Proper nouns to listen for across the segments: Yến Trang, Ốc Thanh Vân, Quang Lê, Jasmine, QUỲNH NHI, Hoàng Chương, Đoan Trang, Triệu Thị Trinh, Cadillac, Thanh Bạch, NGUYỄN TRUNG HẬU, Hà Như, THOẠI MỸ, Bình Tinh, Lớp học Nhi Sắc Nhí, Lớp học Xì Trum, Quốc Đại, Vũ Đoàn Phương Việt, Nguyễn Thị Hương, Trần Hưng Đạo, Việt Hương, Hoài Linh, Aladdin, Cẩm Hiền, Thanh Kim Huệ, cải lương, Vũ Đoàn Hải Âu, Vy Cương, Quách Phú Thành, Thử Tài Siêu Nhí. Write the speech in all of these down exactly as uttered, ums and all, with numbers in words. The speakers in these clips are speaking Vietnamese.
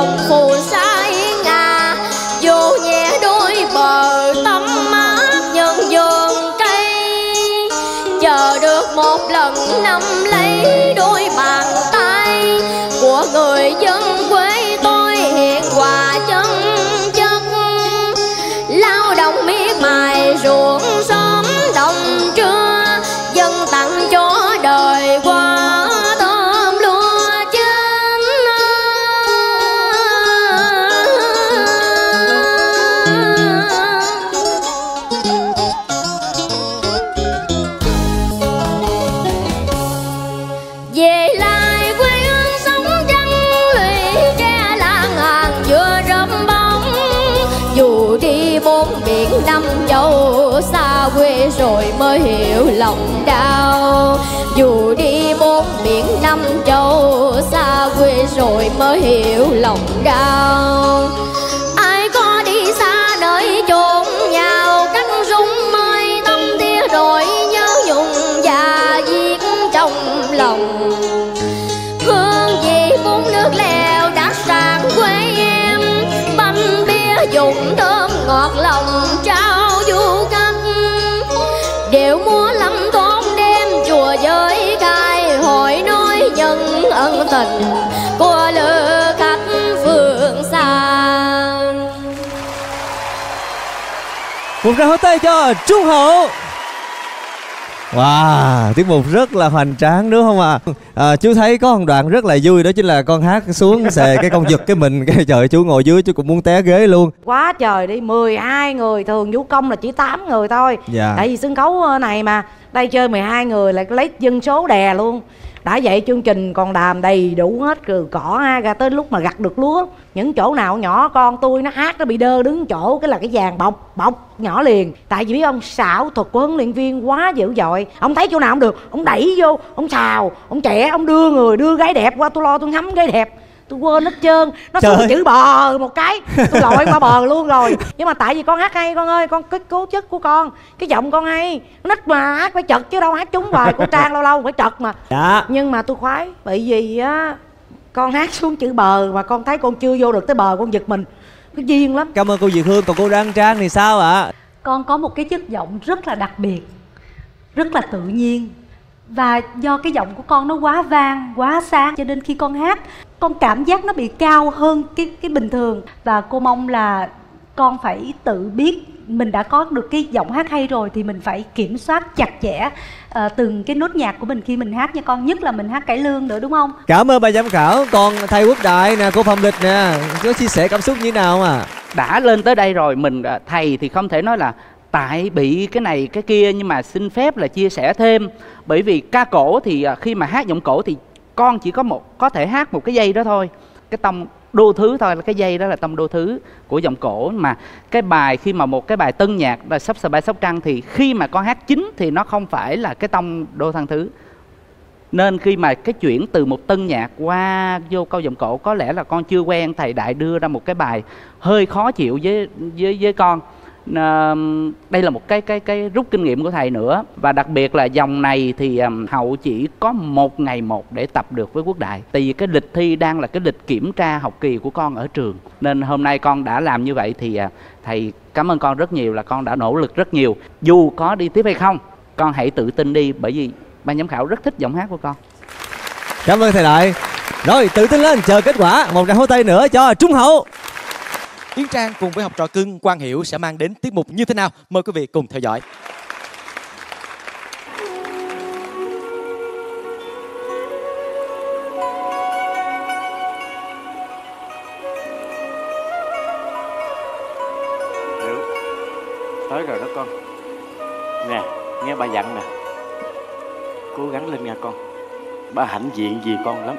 lòng phù sai ngà, vô nhẹ đôi bờ tấm mát nhân vườn cây, chờ được một lần năm lấy đôi bàn tay của người dân quê tôi hiện hòa chân chất, lao động miệt mài ruộng sớm đồng trưa, dân tặng cho đời qua tôm lúa chín. Về lại quê hương sống chân lụy, tre làng hàng vừa râm bóng, dù đi bốn biển năm châu xa quê rồi mới hiểu lòng đau, dù đi bốn biển năm châu xa quê rồi mới hiểu lòng đau. Ai có đi xa nơi chốn nhau, cắt rung mây tâm tia rồi nhớ nhung và viết trong lòng. Hương vị cuốn nước lèo đã sang quê em, bánh bia dùng thơm ngọt lòng trao du canh, điệu múa lâm toán đêm chùa giới cai, hội nói nhân ân tình của lữ khách phương xa. Một tràng tay cho Trung Hậu. Wow, tiết mục rất là hoành tráng đúng không ạ? À? À, chú thấy có một đoạn rất là vui, đó chính là con hát xuống xề cái con giật cái mình, cái trời chú ngồi dưới chú cũng muốn té ghế luôn. Quá trời đi, mười hai người, thường vũ công là chỉ tám người thôi. Dạ. Tại vì sân khấu này mà, đây chơi mười hai người lại lấy dân số đè luôn. Đã vậy chương trình còn đàm đầy đủ hết, cừ cỏ ha, ra tới lúc mà gặt được lúa. Những chỗ nào nhỏ con tôi nó hát nó bị đơ đứng chỗ, cái là cái vàng bọc bọc nhỏ liền. Tại vì biết ông xảo thuật của huấn luyện viên quá dữ dội. Ông thấy chỗ nào không được, ông đẩy vô, ông xào, ông trẻ, ông đưa người, đưa gái đẹp qua. Tôi lo tôi ngắm gái đẹp, tôi quên hết trơn. Nó xuống chữ bờ một cái, tôi lội qua bờ luôn rồi. Nhưng mà tại vì con hát hay con ơi, con cái cố chất của con, cái giọng con hay, nó nít mà hát phải chật chứ đâu hát trúng hoài. Cô Trang lâu lâu phải chật mà. Dạ. Nhưng mà tôi khoái, bởi vì á con hát xuống chữ bờ mà con thấy con chưa vô được tới bờ, con giật mình, cái duyên lắm. Cảm ơn cô Việt Hương. Còn cô Đoan Trang thì sao ạ? À? Con có một cái chất giọng rất là đặc biệt, rất là tự nhiên. Và do cái giọng của con nó quá vang, quá sáng, cho nên khi con hát con cảm giác nó bị cao hơn cái, cái bình thường. Và cô mong là con phải tự biết mình đã có được cái giọng hát hay rồi thì mình phải kiểm soát chặt chẽ uh, từng cái nốt nhạc của mình khi mình hát nha con. Nhất là mình hát cải lương nữa đúng không? Cảm ơn ban giám khảo. Còn thầy Quốc Đại nè, cô Phạm Lịch nè, có chia sẻ cảm xúc như thế nào à? Đã lên tới đây rồi, mình thầy thì không thể nói là tại bị cái này cái kia, nhưng mà xin phép là chia sẻ thêm. Bởi vì ca cổ thì khi mà hát giọng cổ thì con chỉ có một có thể hát một cái dây đó thôi, cái tông đô thứ thôi, là cái dây đó là tông đô thứ của giọng cổ. Mà cái bài khi mà một cái bài tân nhạc là sắp sờ bài Sóc Trăng thì khi mà con hát chính thì nó không phải là cái tông đô thăng thứ, nên khi mà cái chuyển từ một tân nhạc qua vô câu giọng cổ có lẽ là con chưa quen. Thầy Đại đưa ra một cái bài hơi khó chịu với với với con. Đây là một cái cái cái rút kinh nghiệm của thầy nữa. Và đặc biệt là dòng này thì Hậu chỉ có một ngày một để tập được với Quốc Đại. Tại vì cái lịch thi đang là cái lịch kiểm tra học kỳ của con ở trường, nên hôm nay con đã làm như vậy thì thầy cảm ơn con rất nhiều, là con đã nỗ lực rất nhiều. Dù có đi tiếp hay không, con hãy tự tin đi, bởi vì ban giám khảo rất thích giọng hát của con. Cảm ơn thầy Đại. Rồi tự tin lên, chờ kết quả. Một tràng hô tay nữa cho Trung Hậu. Yến Trang cùng với học trò cưng Quang Hiểu sẽ mang đến tiết mục như thế nào? Mời quý vị cùng theo dõi. Hiểu, tới rồi đó con. Nè, nghe ba dặn nè, cố gắng lên nha con. Ba hãnh diện vì con lắm.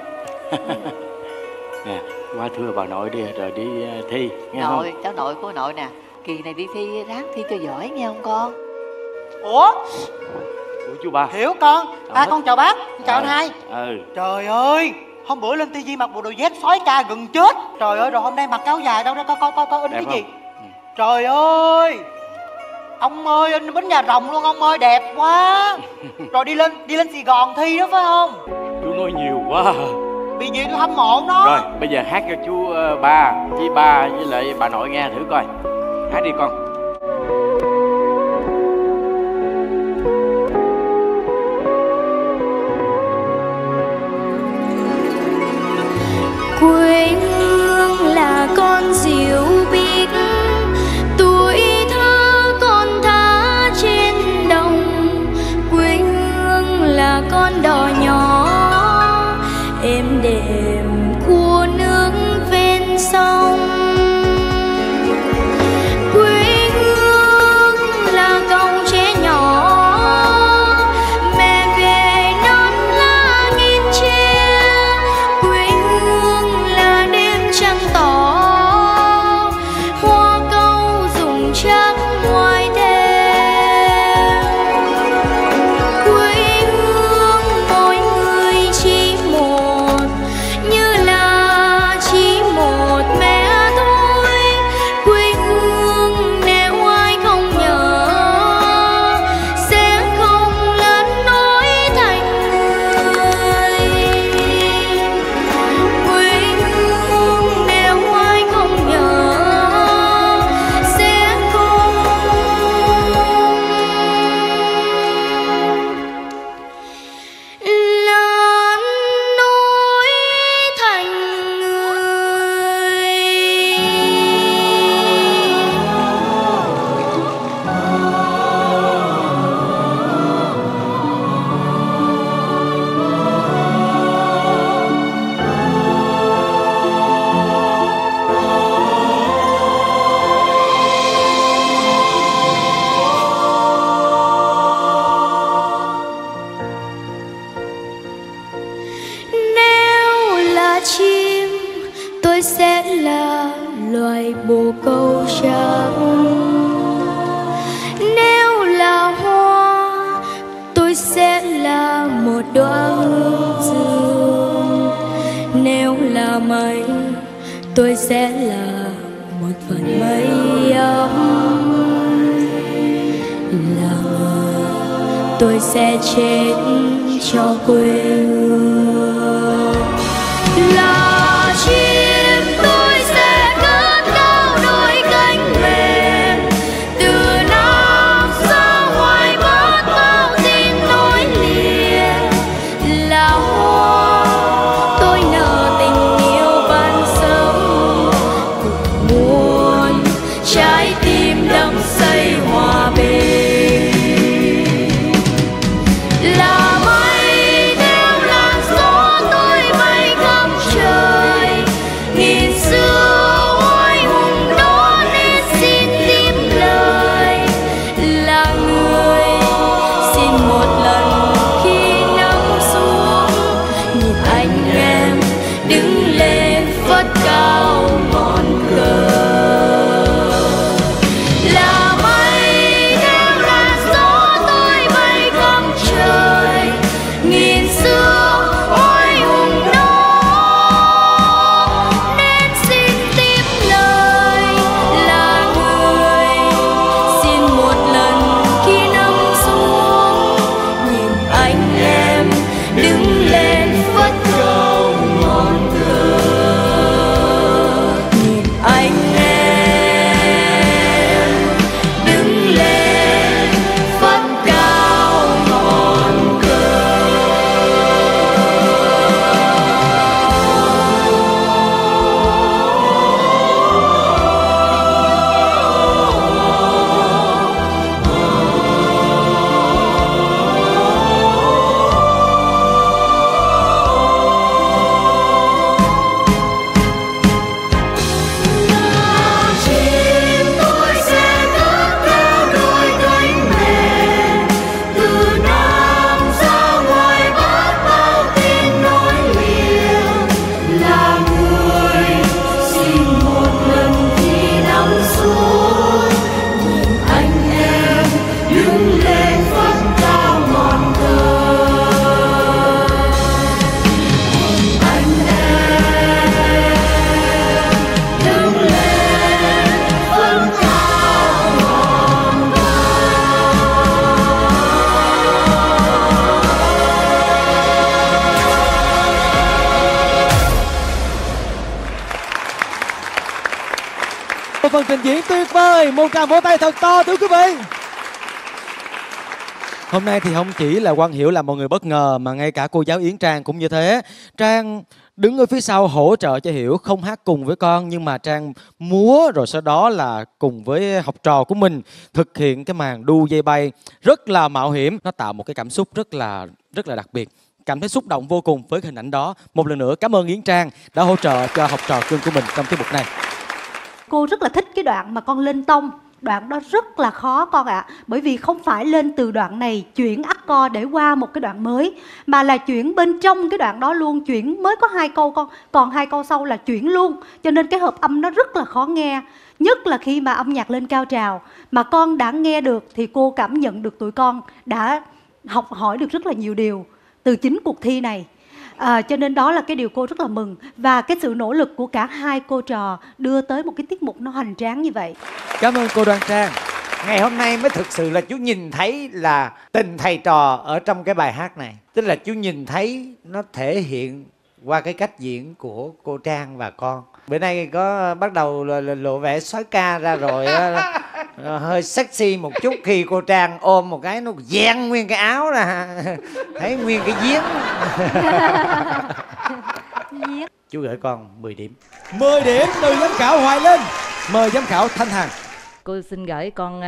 Nè, qua thưa bà nội đi rồi đi thi nghe không? Nội, cháu nội của nội nè, kỳ này đi thi ráng thi cho giỏi nghe không con? Ủa? Ủa chú ba? Hiểu con. À con chào bác, chào anh hai. Ừ. Trời ơi, hôm bữa lên ti vi mặc bộ đồ vest sói ca gần chết. Trời ơi, rồi hôm nay mặc áo dài đâu ra coi coi coi coi in cái gì? Trời ơi, ông ơi in bến nhà rồng luôn ông ơi, đẹp quá. Rồi đi lên đi lên Sài Gòn thi đó phải không? Chú nói nhiều quá. bị gì tôi hâm mộ nó. Rồi bây giờ hát cho chú uh, ba với ba với lại bà nội nghe thử coi. Hát đi con. Quê hương là con diều biết, tuổi thơ con thả trên đồng. Quê hương là con đò nhỏ, êm đềm của nước ven sông. Quê hương là cậu trẻ nhỏ, mẹ về non lá nghìn tre. Quê hương là đêm trăng tỏ, hoa câu dùng chắc ngoài thề. Quê hương mỗi người chỉ một, như là chỉ một mẹ thôi. Quê hương nếu ai không nhớ, sẽ không lớn nổi thành người. Quê hương nếu ai không nhớ, sẽ không lớn nối thành người. Nếu là chim, tôi sẽ là loài bồ câu trắng. Nếu là hoa, tôi sẽ là một đóa hương dương. Nếu là mây, tôi sẽ là một phần mây ấm. Là người, tôi sẽ chết cho quê hương. Là chim tôi sẽ cất cao đôi cánh mềm, từ năm ra hoài bát bao tin nối liền. Là hoa tôi nở tình yêu ban sớm, cùng muôn trái tim đắm say hòa bình. Là mây theo làn gió tôi bay khắp trời, một phần trình diễn tuyệt vời. Một tràng vỗ tay thật to thưa quý vị. Hôm nay thì không chỉ là Quang Hiểu làm mọi người bất ngờ mà ngay cả cô giáo Yến Trang cũng như thế. Trang đứng ở phía sau hỗ trợ cho Hiểu, không hát cùng với con nhưng mà Trang múa rồi sau đó là cùng với học trò của mình thực hiện cái màn đu dây bay rất là mạo hiểm. Nó tạo một cái cảm xúc rất là rất là đặc biệt. Cảm thấy xúc động vô cùng với hình ảnh đó. Một lần nữa cảm ơn Yến Trang đã hỗ trợ cho học trò cưng của mình trong tiết mục này. Cô rất là thích cái đoạn mà con lên tông. Đoạn đó rất là khó con ạ. à. Bởi vì không phải lên từ đoạn này chuyển accord để qua một cái đoạn mới, mà là chuyển bên trong cái đoạn đó luôn. Chuyển mới có hai câu con, còn hai câu sau là chuyển luôn. Cho nên cái hợp âm nó rất là khó nghe. Nhất là khi mà âm nhạc lên cao trào mà con đã nghe được thì cô cảm nhận được tụi con đã học hỏi được rất là nhiều điều từ chính cuộc thi này. À, cho nên đó là cái điều cô rất là mừng. Và cái sự nỗ lực của cả hai cô trò đưa tới một cái tiết mục nó hoành tráng như vậy. Cảm ơn cô Đoan Trang. Ngày hôm nay mới thực sự là chú nhìn thấy là tình thầy trò ở trong cái bài hát này. Tức là chú nhìn thấy nó thể hiện qua cái cách diễn của cô Trang và con. Bữa nay có bắt đầu lộ vẻ sói ca ra rồi. Hơi sexy một chút khi cô Trang ôm một cái nó dang nguyên cái áo ra, thấy nguyên cái giếng. Chú gửi con mười điểm. Mười điểm từ giám khảo Hoài Linh. Mời giám khảo Thanh Hằng. Cô xin gửi con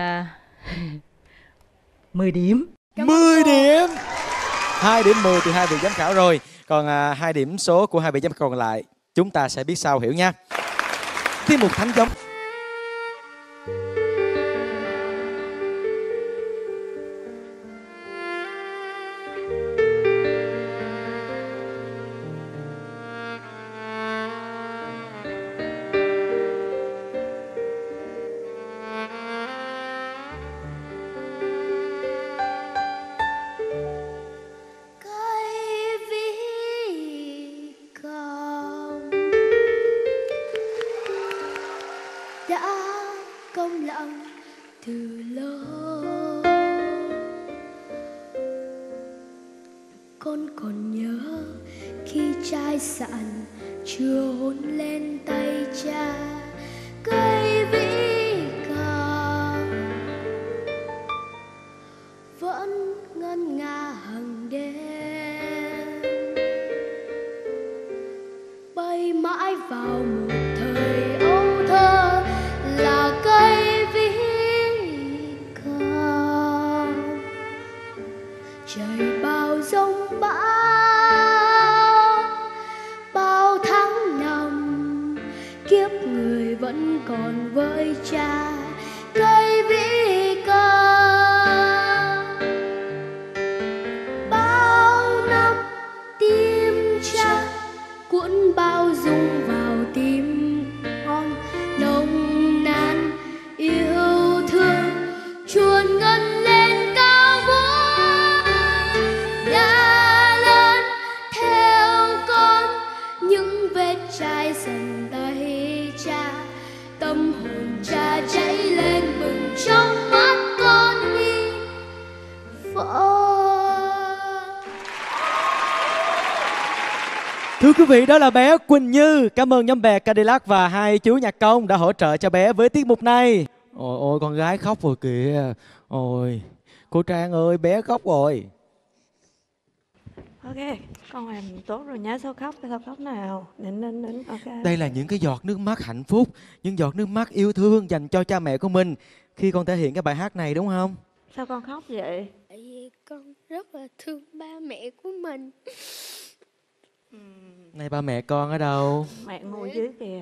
mười điểm. Mười điểm. Hai điểm mười từ hai vị giám khảo rồi. Còn hai điểm số của hai vị giám khảo còn lại chúng ta sẽ biết sau, Hiểu nha. Tiết mục Thánh Giống. Quý vị, đó là bé Quỳnh Như. Cảm ơn nhóm bè Cadillac và hai chú nhạc công đã hỗ trợ cho bé với tiết mục này. Ôi ôi, con gái khóc rồi kìa. Ôi, cô Trang ơi, bé khóc rồi. Ok, con làm tốt rồi nhá, sao khóc, sao khóc nào. Nên, nên, nên. Okay. Đây là những cái giọt nước mắt hạnh phúc, những giọt nước mắt yêu thương dành cho cha mẹ của mình khi con thể hiện cái bài hát này đúng không? Sao con khóc vậy? Tại vì con rất là thương ba mẹ của mình. Này, ba mẹ con ở đâu? Mẹ ngồi dưới kìa.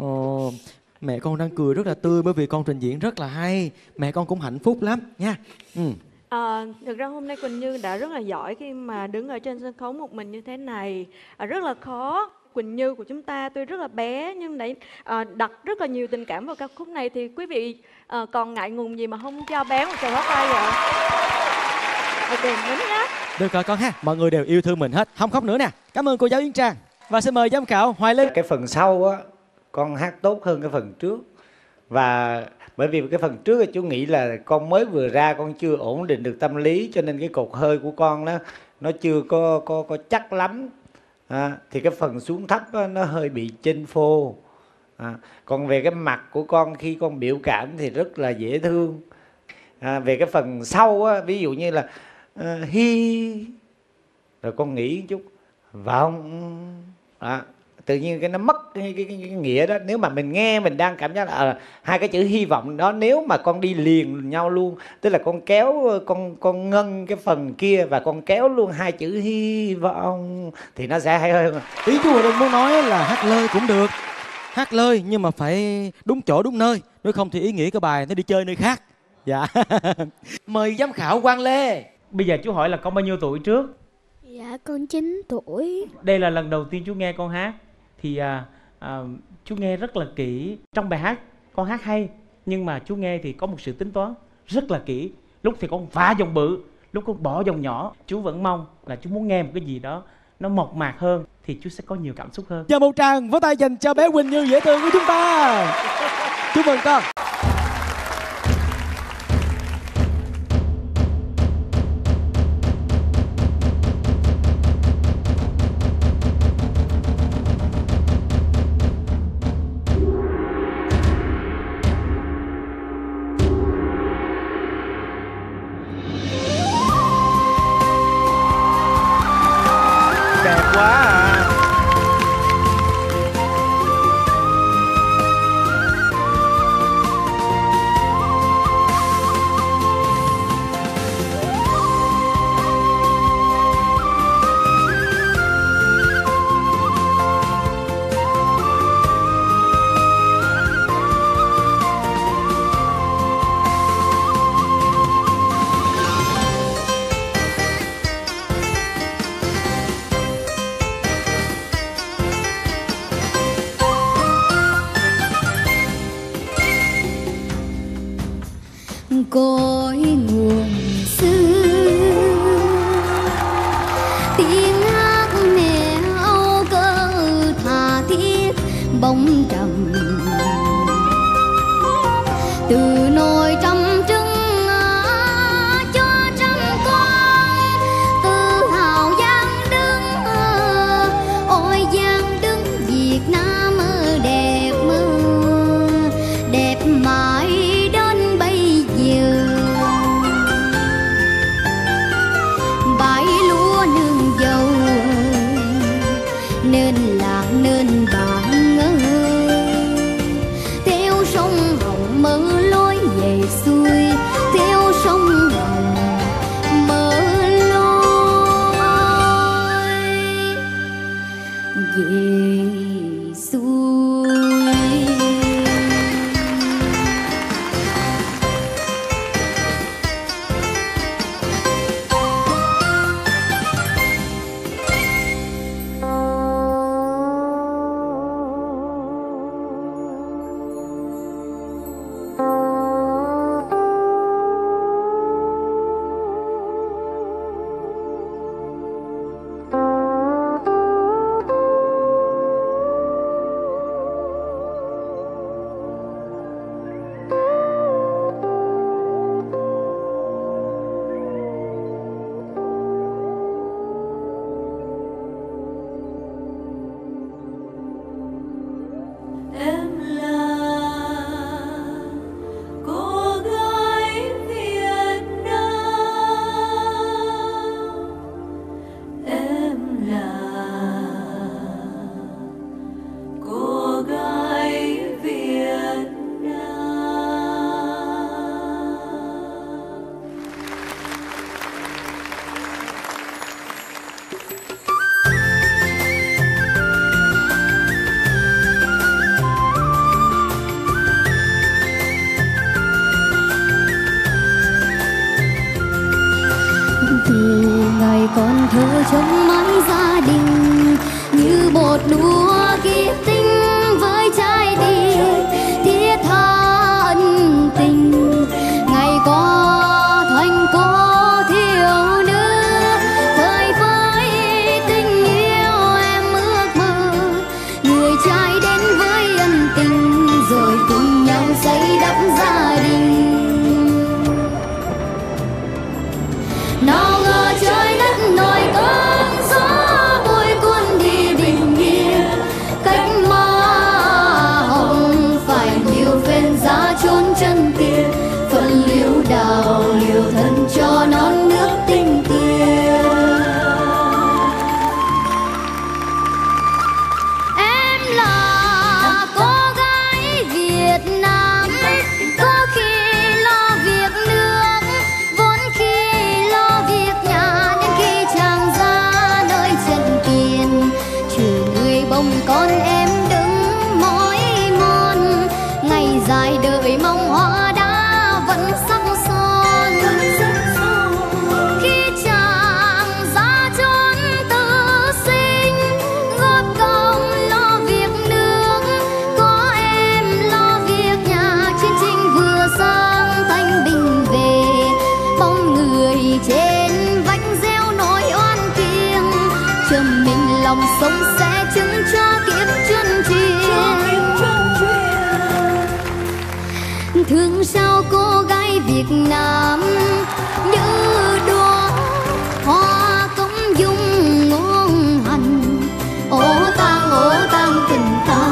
Ồ, mẹ con đang cười rất là tươi bởi vì con trình diễn rất là hay. Mẹ con cũng hạnh phúc lắm nha. Ừ. À, thực ra hôm nay Quỳnh Như đã rất là giỏi khi mà đứng ở trên sân khấu một mình như thế này. À, rất là khó. Quỳnh Như của chúng ta tuy rất là bé nhưng đã à, đặt rất là nhiều tình cảm vào ca khúc này. Thì quý vị à, còn ngại ngùng gì mà không cho bé một tràng pháo tay vậy? Ok, đúng nhá. Được rồi con ha, mọi người đều yêu thương mình hết, không khóc nữa nè. Cảm ơn cô giáo Yến Trang. Và xin mời giám khảo Hoài Linh. Cái phần sau á, con hát tốt hơn cái phần trước. Và bởi vì cái phần trước chú nghĩ là con mới vừa ra, con chưa ổn định được tâm lý, cho nên cái cột hơi của con đó nó chưa có có, có chắc lắm à. Thì cái phần xuống thấp á, nó hơi bị chênh phô. à, còn về cái mặt của con khi con biểu cảm thì rất là dễ thương. À, về cái phần sau á, ví dụ như là uh, hi, rồi con nghĩ chút vọng, à, tự nhiên cái nó mất cái, cái, cái, cái nghĩa đó. Nếu mà mình nghe mình đang cảm giác là à, hai cái chữ hy vọng đó nếu mà con đi liền nhau luôn, tức là con kéo con con ngân cái phần kia và con kéo luôn hai chữ hy vọng thì nó sẽ hay hơn. Ý chú Hòa Đông muốn nói là hát lơi cũng được, hát lơi nhưng mà phải đúng chỗ đúng nơi, nếu không thì ý nghĩa của bài nó đi chơi nơi khác. Dạ. Mời giám khảo Quang Lê. Bây giờ chú hỏi là con bao nhiêu tuổi trước? Dạ con chín tuổi. Đây là lần đầu tiên chú nghe con hát. Thì à, à, chú nghe rất là kỹ. Trong bài hát con hát hay, nhưng mà chú nghe thì có một sự tính toán rất là kỹ. Lúc thì con phá dòng bự, lúc con bỏ dòng nhỏ. Chú vẫn mong là chú muốn nghe một cái gì đó nó mộc mạc hơn, thì chú sẽ có nhiều cảm xúc hơn. Giờ một tràng vỗ tay dành cho bé Quỳnh Như dễ thương của chúng ta. Chúc mừng con. Cách lòng sống sẽ chứng cho kiếp chân truyền. Thương sao cô gái Việt Nam như đóa hoa cống dung ngôn hành, ố tan ố tan tình ta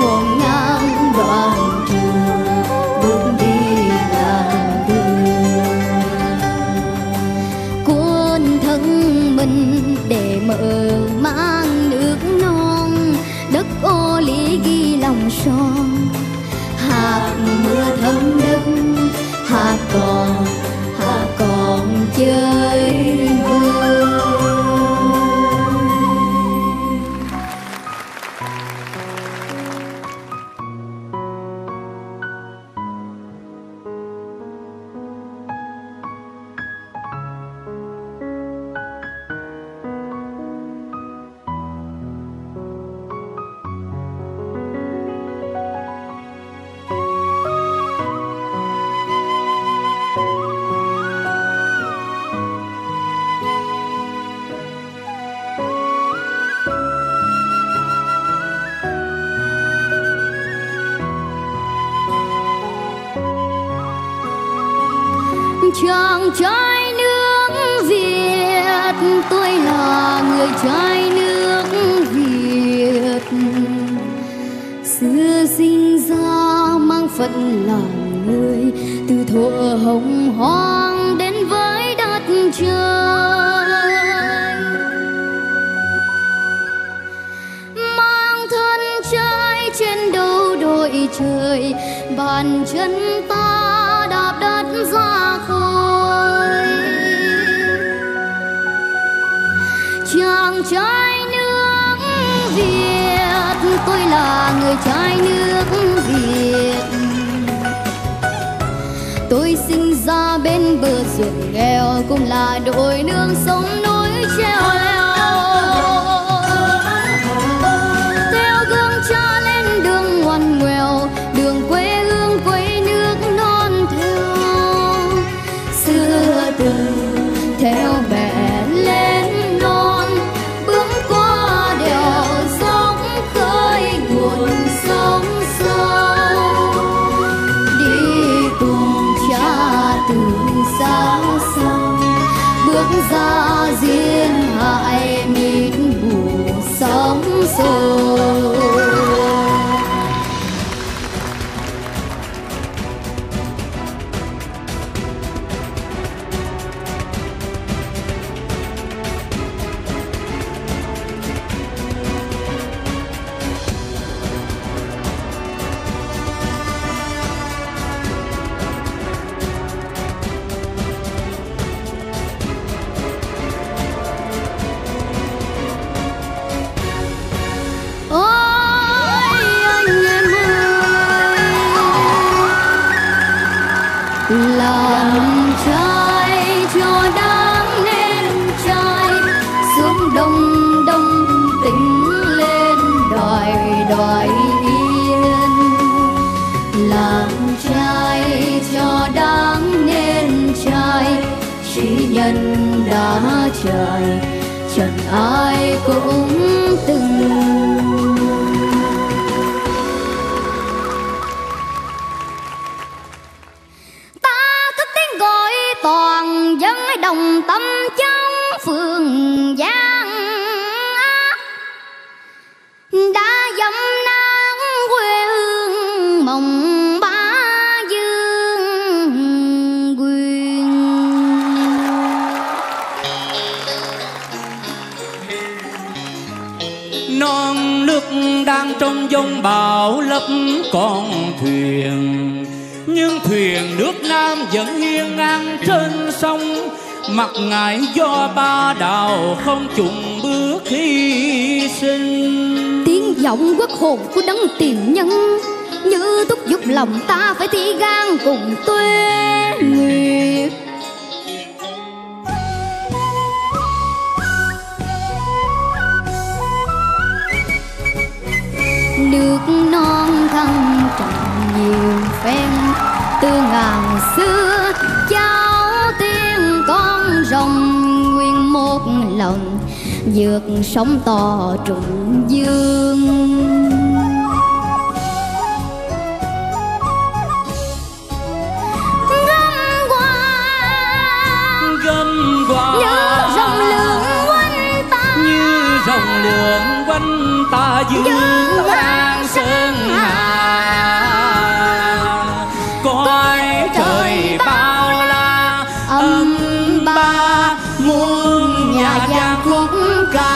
ngổn ngang đoạn trường bước đi làng đường. Cuốn thân mình để mở mang nước non, đất ô lý ghi lòng son, hạt mưa thấm đất hạt còn hạt còn chơi vui. Chàng trai nước Việt, tôi là người trai nước Việt. Xưa sinh ra mang phận làm người, từ thuở hồng hoang đến với đất trời. Mang thân trai trên đầu đội trời, bàn chân ta đạp đất ra khơi. Chàng trai nước Việt, tôi là người trai nước Việt. Tôi sinh ra bên bờ ruộng nghèo, cũng là đồi nương sống núi treo leo. Theo gương cha lên đường ngoằn ngoèo, đường quê hương quê nước non theo. Xưa từ theo bè lên non, bước qua đèo dốc khơi nguồn sông sâu. Đi cùng cha từ xa xăm, bước ra riêng hại mịt mù sóng sâu. Đã trời chẳng ai cũng từng. Ta cất tiếng gọi toàn dân đồng tâm trong phường Giang, đã dẫm nắng quê hương mộng. Non nước đang trong giông bão lấp con thuyền, nhưng thuyền nước Nam vẫn hiên ngang trên sông. Mặc ngài do ba đào không chùng bước hy sinh. Tiếng giọng quốc hồn của đấng tiền nhân như thúc giục lòng ta phải thi gan cùng tuế nguyệt. Nước non thăng trầm nhiều phen từ ngàn xưa, cháu tiên con rồng nguyên một lòng vượt sóng to trùng dương. Gấm qua, gấm qua, như rồng lượn quanh ta, như rồng lượn quanh ta dương an sơn hà. Coi trời bao la âm ba muôn nhà giang khúc ca.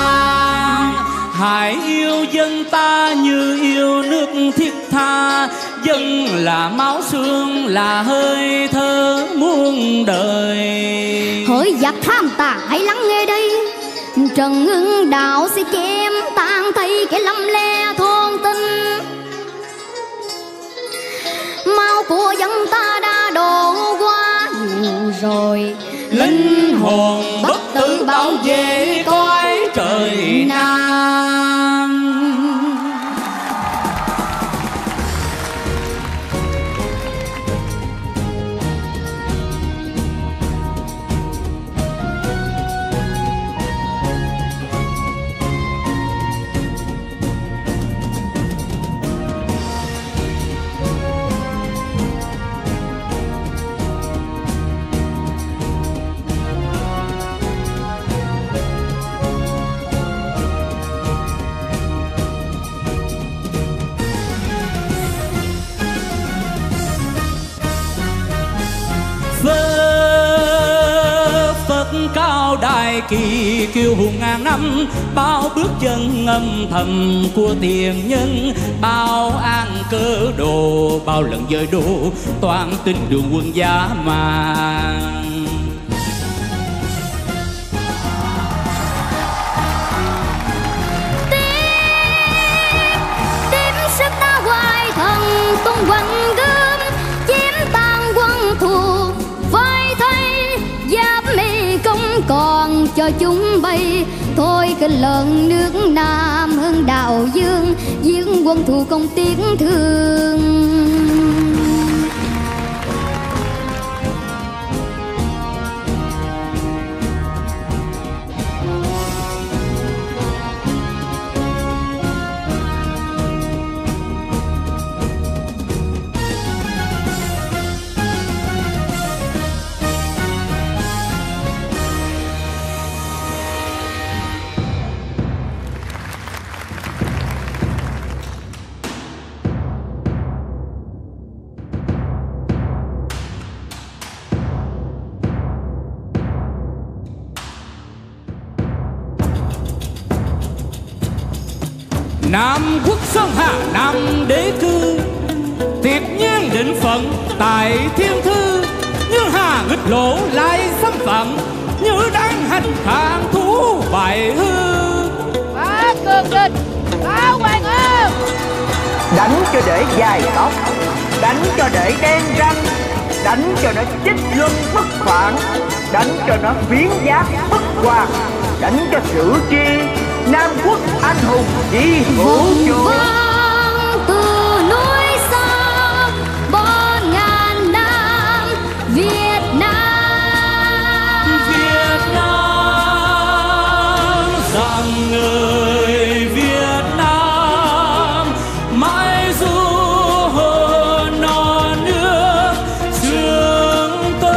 Hãy yêu dân ta như yêu nước thiết tha. Dân là máu xương là hơi thơ muôn đời. Hỡi giặc tham tà hãy lắng nghe đây, Trần Hưng Đạo sẽ chém tan thay kẻ lăm le thôn tinh. Máu của dân ta đã đổ qua nhiều rồi, linh hồn bất tử bảo vệ cõi trời Nam. Đại kỳ kiêu hùng ngàn năm, bao bước chân âm thầm của tiền nhân, bao an cơ đồ, bao lần dời đô, toàn tin đường quân giá màng. Tiếp, tiếp sức ta hoài thần tung quanh gươm, chiếm tan quân thù vai thay giáp mi công còn cho chúng bay. Thôi kinh lợn nước Nam hơn đào dương, giếng quân thù công tiếng thương. Nam quốc sơn hà nam đế cư, thiệt nhiên định phận tại thiên thư. Như hà nghịch lỗ lại xâm phạm, như đang hành thang thú bại hư. Phá cường địch, phá hoàng ương. Đánh cho để dài tóc, đánh cho để đen răng, đánh cho nó chích luân bất phản, đánh cho nó biến giác bất hòa, đánh cho sử tri Nam quốc anh hùng đi vũ trụ. Vang từ núi xa bốn ngàn năm Việt Nam, Việt Nam rằng người Việt Nam mãi du hồn non nước trường tơ.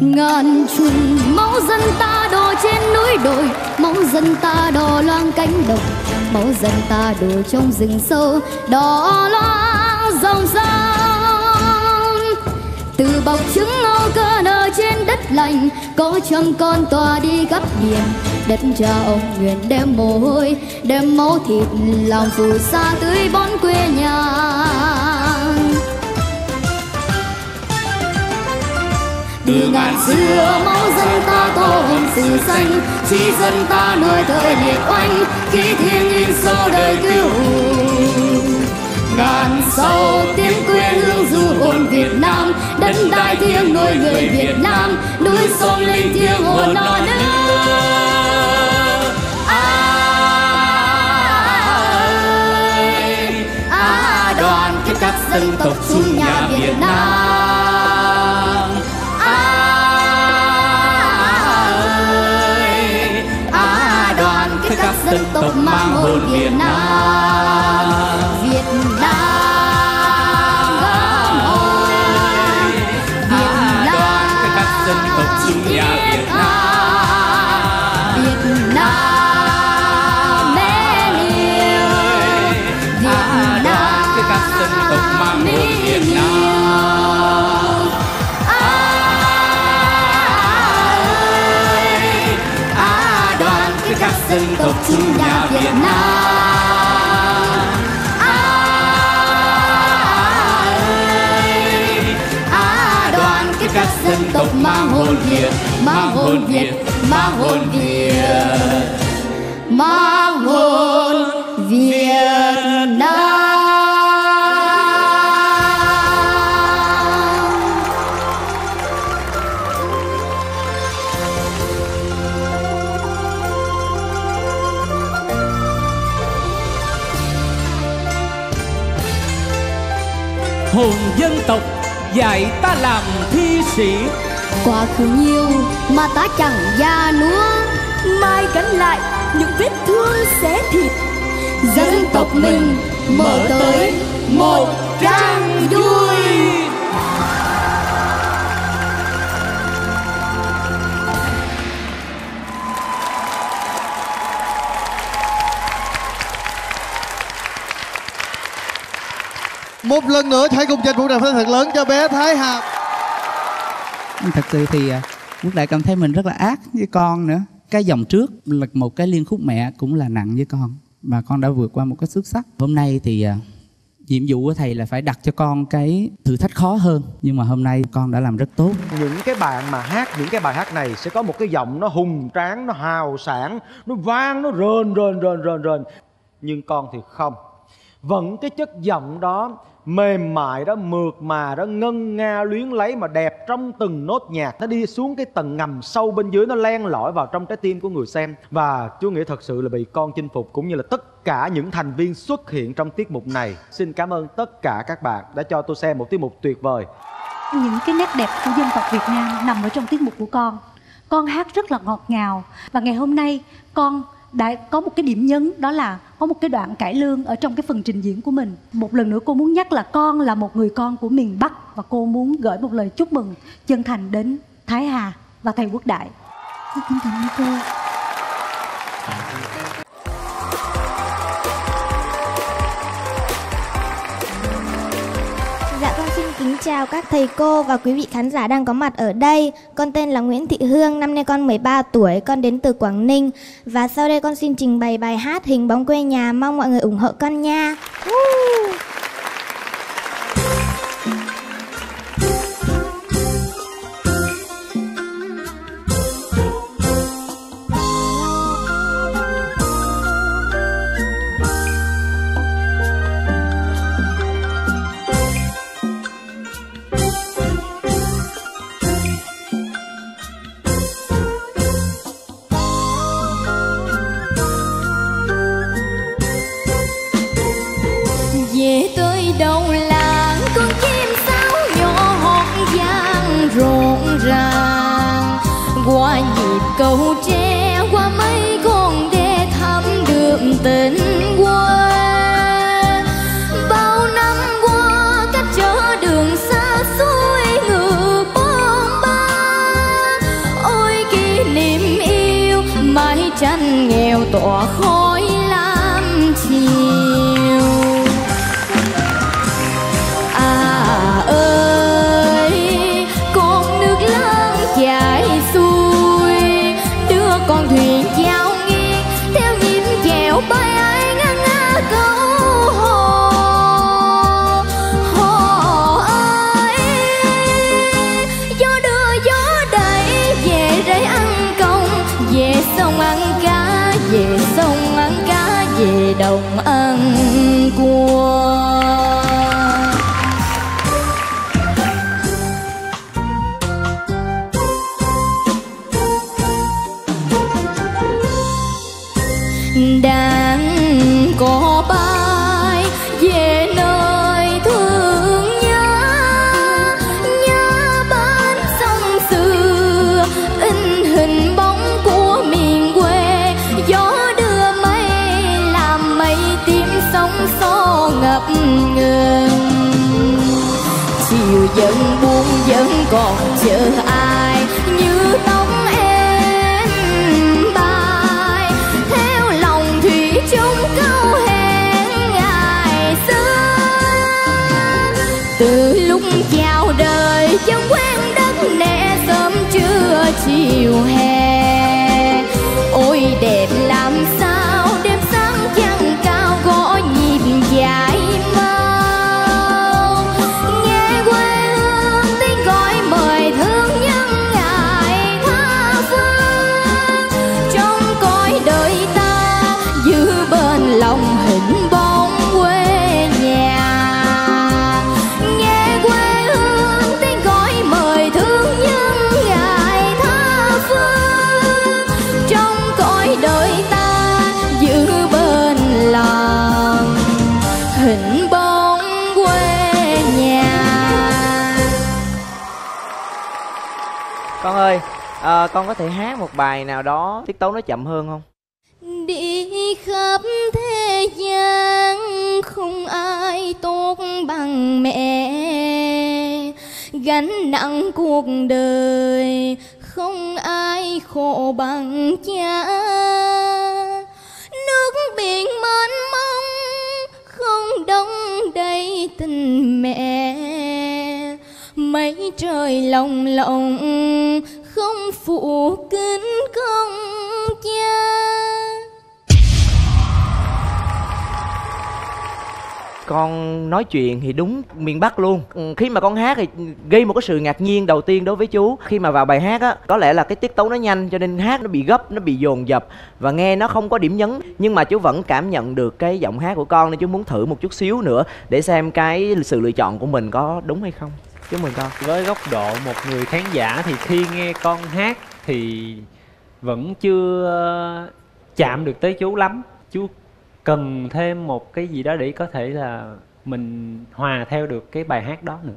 Ngàn trùng máu dân ta đổ trên núi đồi, máu dân ta đổ loang cánh đồng, máu dân ta đổ trong rừng sâu, đổ loang dòng sông. Từ bọc trứng ngon cơ nở trên đất lành, có chăng con tòa đi gấp biển. Đất cha ông nguyện đem mồ hôi, đem máu thịt làm phù sa tưới bón quê nhà. Từ ngàn xưa máu dân ta tô hồng sử xanh, chỉ dân ta nuôi thời liệt oanh, khi thiên nhiên sâu đời kiêu hùng. Ngàn sau tiếng quê hương du hồn Việt Nam, đất đai thiêng nuôi người sông linh thiêng hồn non nước. Ai à đoàn kết các dân tộc chung nhà Việt Nam. Ai à đoàn kết các dân tộc mang hồn Việt Nam. Việt Nam. Dân tộc chung nhà Việt Nam. À ơi, à đoàn kết các dân tộc mang hồn Việt, mang hồn Việt, mang hồn Việt, mang hồn Việt Nam. Hồn dân tộc dạy ta làm thi sĩ. Quá khứ nhiều mà ta chẳng già nua, mai gắn lại những vết thương xé thịt. Dân tộc mình mở tới một trang vui. Một lần nữa hãy cùng dành một tràng pháo thật lớn cho bé Thái Hạp. Thật sự thì Quốc Đại cảm thấy mình rất là ác với con nữa. Cái dòng trước là một cái liên khúc mẹ cũng là nặng với con, mà con đã vượt qua một cái xuất sắc. Hôm nay thì nhiệm vụ của thầy là phải đặt cho con cái thử thách khó hơn, nhưng mà hôm nay con đã làm rất tốt. Những cái bạn mà hát những cái bài hát này sẽ có một cái giọng nó hùng tráng, nó hào sảng, nó vang, nó rền rền rền rền rền. Nhưng con thì không, vẫn cái chất giọng đó, mềm mại đó, mượt mà đó, ngân nga luyến lấy mà đẹp trong từng nốt nhạc. Nó đi xuống cái tầng ngầm sâu bên dưới, nó len lỏi vào trong trái tim của người xem. Và chú nghĩ thật sự là bị con chinh phục, cũng như là tất cả những thành viên xuất hiện trong tiết mục này. Xin cảm ơn tất cả các bạn đã cho tôi xem một tiết mục tuyệt vời. Những cái nét đẹp của dân tộc Việt Nam nằm ở trong tiết mục của con. Con hát rất là ngọt ngào. Và ngày hôm nay con đã có một cái điểm nhấn, đó là có một cái đoạn cải lương ở trong cái phần trình diễn của mình. Một lần nữa cô muốn nhắc là con là một người con của miền Bắc, và cô muốn gửi một lời chúc mừng chân thành đến Thái Hà và thầy Quốc Đại. Xin cảm ơn cô. Dạ con xin kính chào các thầy cô và quý vị khán giả đang có mặt ở đây. Con tên là Nguyễn Thị Hương, năm nay con mười ba tuổi, con đến từ Quảng Ninh. Và sau đây con xin trình bày bài hát Hình bóng quê nhà, mong mọi người ủng hộ con nha. Cầu tre qua mấy con đê thắm đượm tình quê. Bao năm qua cách trở đường xa xôi ngược bom ba. Ôi kỷ niệm yêu mái tranh nghèo tỏa khói lam chiều. À ơi con nước lớn chảy xuôi, con thuyền chao nghiêng theo nhịp chèo bay ai ngang ngã câu hồ. Hồ ơi gió đưa gió đẩy về rẫy ăn công, về sông ăn cá, về sông ăn cá, về đồng ăn cua. có bay về nơi thương nhớ, nhớ bên sông xưa in hình bóng của miền quê. Gió đưa mây làm mây tím sóng xô ngập ngừng. Chiều vẫn buông vẫn còn chờ ai như tóc. Từ lúc chào đời chẳng quen đất nè, sớm trưa chiều hè. Ôi đẹp làm sao đêm sáng trăng cao gõ nhịp dài mau. Nghe quê hương tiếng gọi mời thương nhân ngài tha phương. Trong cõi đời ta giữ bên lòng hình bóng. Con ơi, à, con có thể hát một bài nào đó tiết tấu nó chậm hơn không? Đi khắp thế gian không ai tốt bằng mẹ, gánh nặng cuộc đời không ai khổ bằng cha. Nước biển mênh mông không đong đầy tình mẹ, mấy trời lòng lòng không phụ kính công cha. Con nói chuyện thì đúng miền Bắc luôn. Khi mà con hát thì gây một cái sự ngạc nhiên đầu tiên đối với chú. Khi mà vào bài hát á, có lẽ là cái tiết tấu nó nhanh cho nên hát nó bị gấp, nó bị dồn dập và nghe nó không có điểm nhấn. Nhưng mà chú vẫn cảm nhận được cái giọng hát của con nên chú muốn thử một chút xíu nữa để xem cái sự lựa chọn của mình có đúng hay không. Chúc mừng con. Với góc độ một người khán giả thì khi nghe con hát thì vẫn chưa chạm được tới chú lắm. Chú cần thêm một cái gì đó để có thể là mình hòa theo được cái bài hát đó nữa.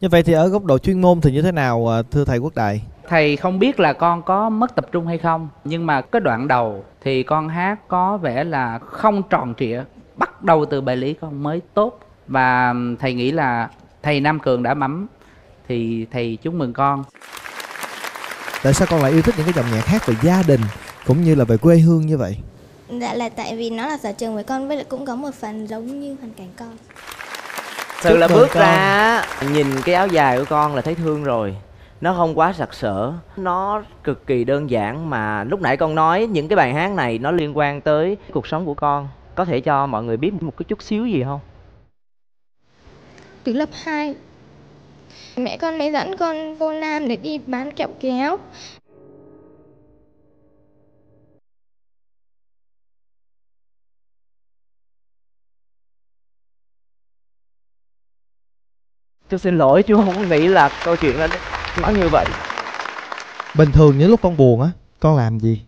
Như vậy thì ở góc độ chuyên môn thì như thế nào thưa thầy Quốc Đại? Thầy không biết là con có mất tập trung hay không, nhưng mà cái đoạn đầu thì con hát có vẻ là không tròn trịa. Bắt đầu từ bài lý con mới tốt. Và thầy nghĩ là thầy Nam Cường đã mắm thì thầy chúc mừng con. Tại sao con lại yêu thích những cái dòng nhạc hát về gia đình cũng như là về quê hương như vậy? Dạ là tại vì nó là sở trường của con, với lại cũng có một phần giống như hoàn cảnh con. Sự là bước ra nhìn cái áo dài của con là thấy thương rồi. Nó không quá sặc sỡ, nó cực kỳ đơn giản. Mà lúc nãy con nói những cái bài hát này nó liên quan tới cuộc sống của con. Có thể cho mọi người biết một cái chút xíu gì không? Từ lớp hai, mẹ con mới dẫn con vô làm để đi bán kẹo kéo. Chú xin lỗi, chú không nghĩ là câu chuyện là nói như vậy. Bình thường những lúc con buồn á, con làm gì?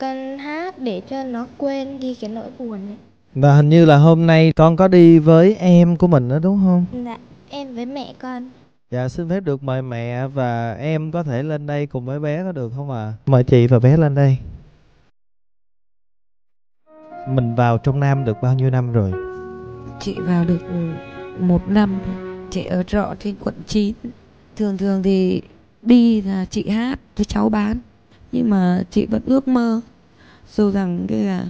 Con hát để cho nó quên đi cái nỗi buồn ấy. Và hình như là hôm nay con có đi với em của mình đó đúng không? Dạ, em với mẹ con. Dạ, xin phép được mời mẹ và em có thể lên đây cùng với bé có được không ạ? À? Mời chị và bé lên đây. Mình vào trong Nam được bao nhiêu năm rồi? Chị vào được một năm. Chị ở trọ trên quận chín. Thường thường thì đi là chị hát cho cháu bán. Nhưng mà chị vẫn ước mơ, dù rằng cái là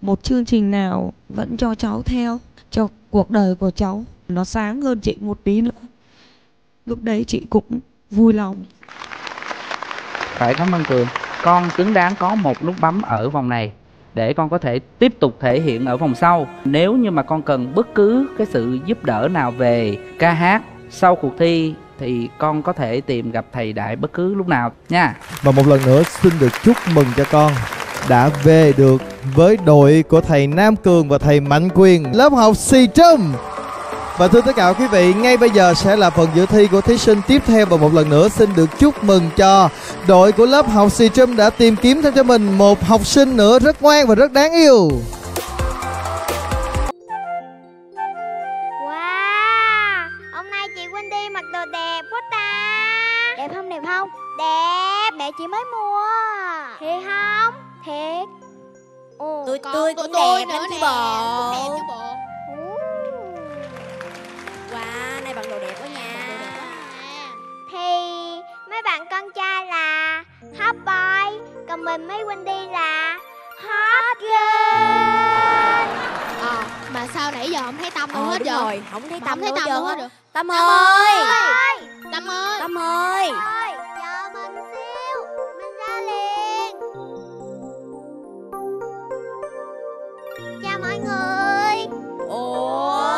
một chương trình nào vẫn cho cháu theo, cho cuộc đời của cháu nó sáng hơn chị một tí nữa. Lúc đấy chị cũng vui lòng. Phải cảm ơn Cường. Con xứng đáng có một nút bấm ở vòng này để con có thể tiếp tục thể hiện ở vòng sau. Nếu như mà con cần bất cứ cái sự giúp đỡ nào về ca hát sau cuộc thi thì con có thể tìm gặp thầy Đại bất cứ lúc nào nha. Và một lần nữa xin được chúc mừng cho con đã về được với đội của thầy Nam Cường và thầy Mạnh Quyền Lớp học Xì Trum. Và thưa tất cả quý vị, ngay bây giờ sẽ là phần dự thi của thí sinh tiếp theo. Và một lần nữa xin được chúc mừng cho đội của Lớp học Xì Trum đã tìm kiếm thêm cho mình một học sinh nữa rất ngoan và rất đáng yêu. quên đi mặc đồ đẹp quá ta. Đẹp không đẹp không? Đẹp, mẹ chị mới mua. Thế không? Thế. Ồ, tươi tươi cũng đẹp lắm chứ bộ. Wow, nay bạn đồ đẹp quá nha. Thì mấy bạn con trai là hot boy, còn mình mấy Wendy là hot girl. Ờ, mà sao nãy giờ không thấy Tâm đâu hết rồi? Không thấy Tâm đâu hết rồi. Tâm ơi, Tâm ơi, Tâm ơi, chờ mình xíu, mình ra liền. Chào mọi người. Ủa?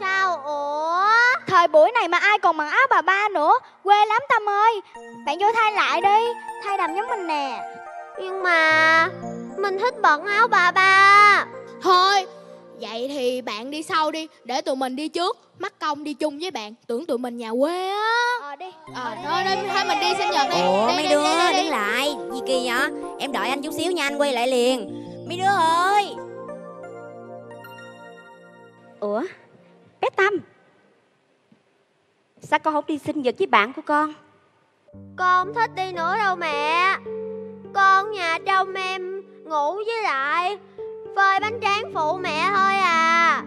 Sao ủa? Thời buổi này mà ai còn mặc áo bà ba nữa, quê lắm Tâm ơi. Bạn vô thay lại đi, thay đầm giống mình nè. Nhưng mà mình thích bận áo bà ba. Thôi, vậy thì bạn đi sau đi, để tụi mình đi trước. Mắc công đi chung với bạn, tưởng tụi mình nhà quê á. Ờ đi. Ờ thôi đi, thôi mình đi sinh nhật đi. Ủa mấy đứa đứng lại, gì kỳ vậy? Em đợi anh chút xíu nha, anh quay lại liền. Mấy đứa ơi. Ủa, bé Tâm, sao con không đi sinh nhật với bạn của con? Con không thích đi nữa đâu mẹ. Con nhà trong em ngủ với lại phơi bánh tráng phụ mẹ thôi à.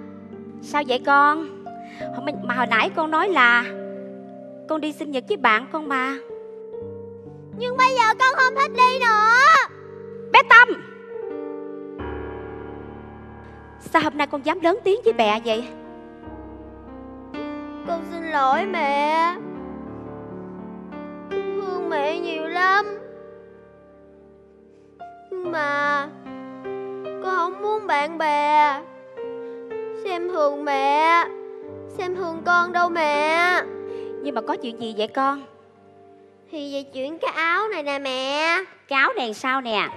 Sao vậy con? Mà hồi nãy con nói là con đi sinh nhật với bạn con mà. Nhưng bây giờ con không thích đi nữa. Bé Tâm, sao hôm nay con dám lớn tiếng với mẹ vậy? Con xin lỗi mẹ. Thương mẹ nhiều lắm. Nhưng mà con không muốn bạn bè xem thường mẹ, xem thường con đâu mẹ. Nhưng mà có chuyện gì vậy con? Thì về chuyện cái áo này nè mẹ. Cái áo này sao nè?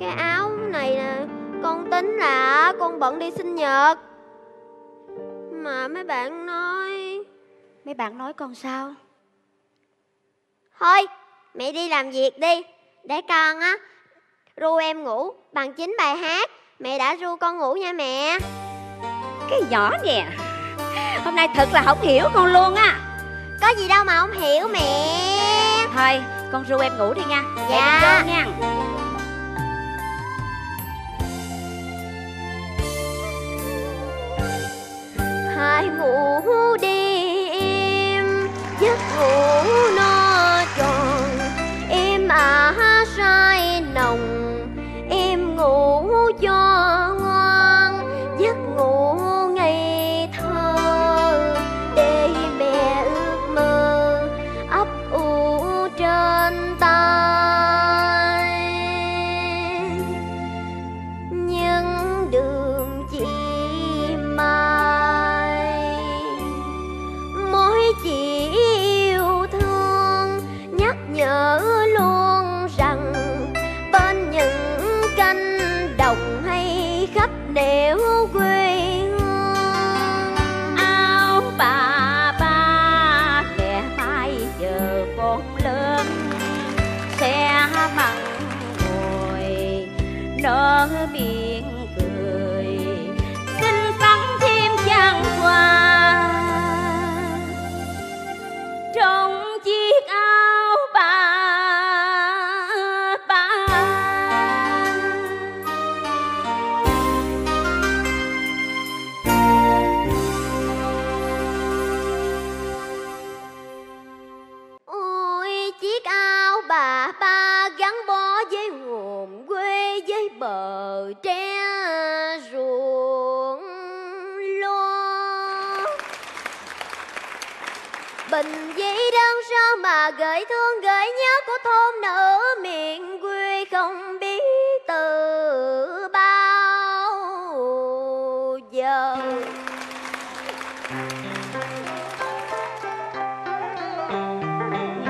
Cái áo này nè, con tính là con bận đi sinh nhật. Mà mấy bạn nói. Mấy bạn nói con sao? Thôi mẹ đi làm việc đi, để con á ru em ngủ bằng chính bài hát mẹ đã ru con ngủ nha mẹ. Cái nhỏ nè, hôm nay thật là không hiểu con luôn á. Có gì đâu mà không hiểu mẹ. Thôi con ru em ngủ đi nha. Dạ nha. Hãy ngủ đi em, giấc ngủ no tròn. Em à say nồng, em ngủ cho ngoan giấc ngủ ngây thơ, để mẹ ước mơ ấp ủ trên tay. Nhưng đường chỉ mai mỗi chỉ yêu thương nhắc nhở luôn rằng bên những cánh đồng hay khắp nẻo quê hương, áo bà ba mẹ mai giờ con lớn sẽ mặn ngồi nở miệng cười, xin cắn thêm trang hoa trong chiếc áo bà ba. Ôi chiếc áo bà ba gắn bó với nguồn quê, với bờ tre ruộng lúa, bình giấy đơn sơ mà gợi thương gợi nhớ của thôn nữ miền quê không biết từ bao giờ.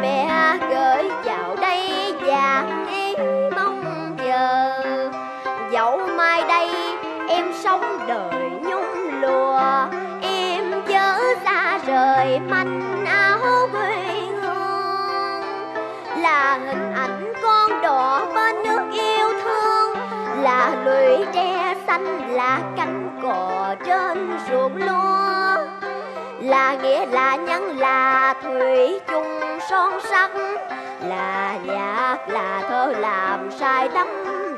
Mẹ gửi vào đây và em mong chờ, dẫu mai đây em sống đời nhung lụa, em chớ xa rời manh áo quê hương. Là hình ảnh con đỏ bên nước yêu thương, là lũy tre xanh, là cánh cò trên ruộng lúa, là nghĩa là nhân là thủy chung son sắc, là nhạc là thơ làm sai tấm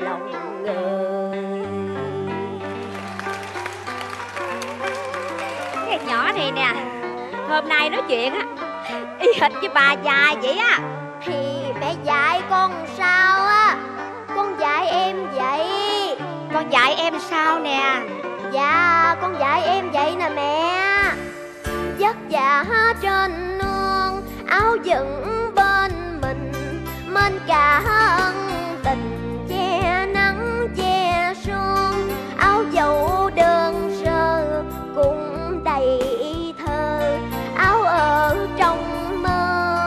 lòng người. Cái nhỏ này nè, hôm nay nói chuyện á y hệt với bà già vậy á. Thì mẹ dạy con sao á? Con dạy em vậy. Con dạy em sao nè? Dạ con dạy em vậy nè mẹ. Vất vả trên nương, áo dựng bên mình, mến cả ân tình che nắng che sương, áo dầu đơn sơ cũng đầy thơ, áo ở trong mơ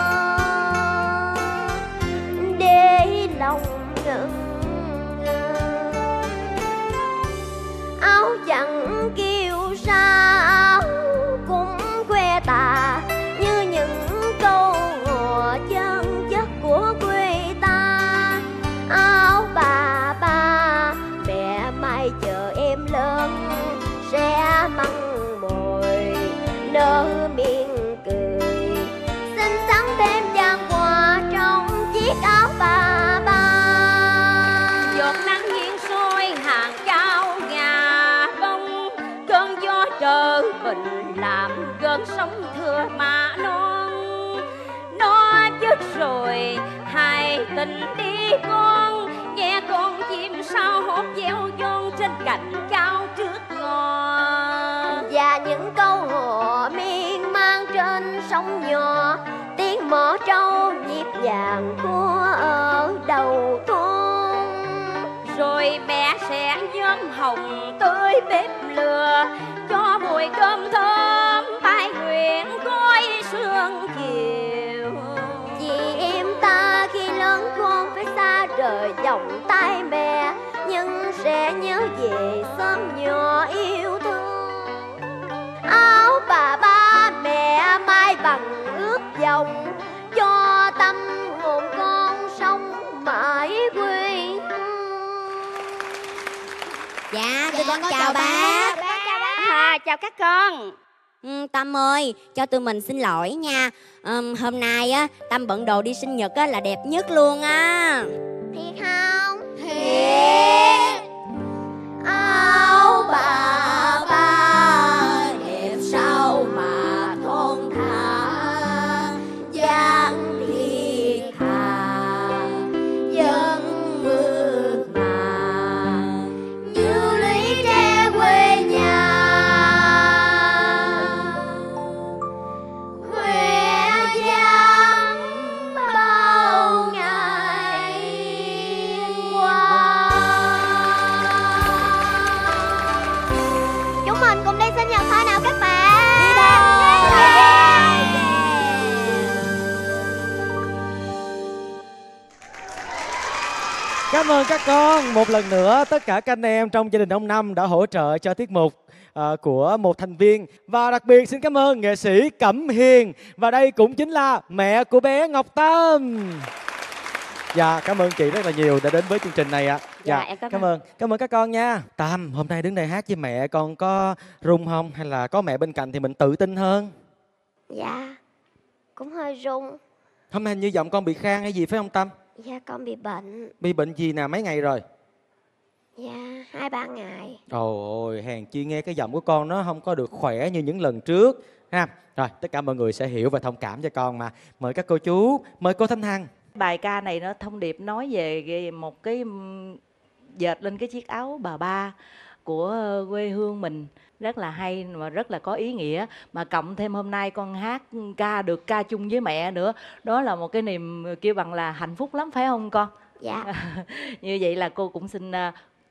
để lòng ngừng ngơ, áo chẳng kêu xa. Sống thưa mà non nó chết rồi, hai tình đi con nghe con chim sao hót gieo giòn trên cành cao trước ngò, và những câu hò miên man trên sóng nhỏ, tiếng mõ trâu nhịp vàng cua ở đầu thôn, rồi mẹ sẽ nhóm hồng tươi bếp lửa cho mùi cơm thơm nguyện gói sương chiều. Vì em ta khi lớn con phải xa rời vòng tay mẹ, nhưng sẽ nhớ về xóm nhỏ yêu thương. Áo bà ba mẹ mai bằng ước vọng, cho tâm hồn con sống mãi quê. Dạ, tụi con chào bác. À, chào các con. Tâm ơi, cho tụi mình xin lỗi nha. um, Hôm nay á, Tâm bận đồ đi sinh nhật á, là đẹp nhất luôn á. Thiệt không? Thiệt. Áo bà ba đẹp sao mà thon thả, dáng thì thà dân mượt mà như lý tre quê nhà. Cảm ơn các con một lần nữa, tất cả các anh em trong gia đình ông Năm đã hỗ trợ cho tiết mục uh, của một thành viên. Và đặc biệt xin cảm ơn nghệ sĩ Cẩm Hiền, và đây cũng chính là mẹ của bé Ngọc Tâm. Dạ, cảm ơn chị rất là nhiều đã đến với chương trình này ạ. À. Dạ, dạ em cảm, cảm ơn. Cảm ơn các con nha. Tâm, hôm nay đứng đây hát với mẹ con có run không? Hay là có mẹ bên cạnh thì mình tự tin hơn? Dạ, cũng hơi run. Hôm nay như giọng con bị khang hay gì phải không Tâm? Dạ con bị bệnh. Bị bệnh gì nè, mấy ngày rồi? Dạ hai ba ngày. Ôi hèn chi nghe cái giọng của con nó không có được khỏe như những lần trước ha. Rồi tất cả mọi người sẽ hiểu và thông cảm cho con mà. Mời các cô chú, mời cô Thanh Hằng. Bài ca này nó thông điệp nói về một cái dệt lên cái chiếc áo bà ba của quê hương mình, rất là hay và rất là có ý nghĩa, mà cộng thêm hôm nay con hát ca được ca chung với mẹ nữa, đó là một cái niềm kêu bằng là hạnh phúc lắm phải không con? Dạ. Như vậy là cô cũng xin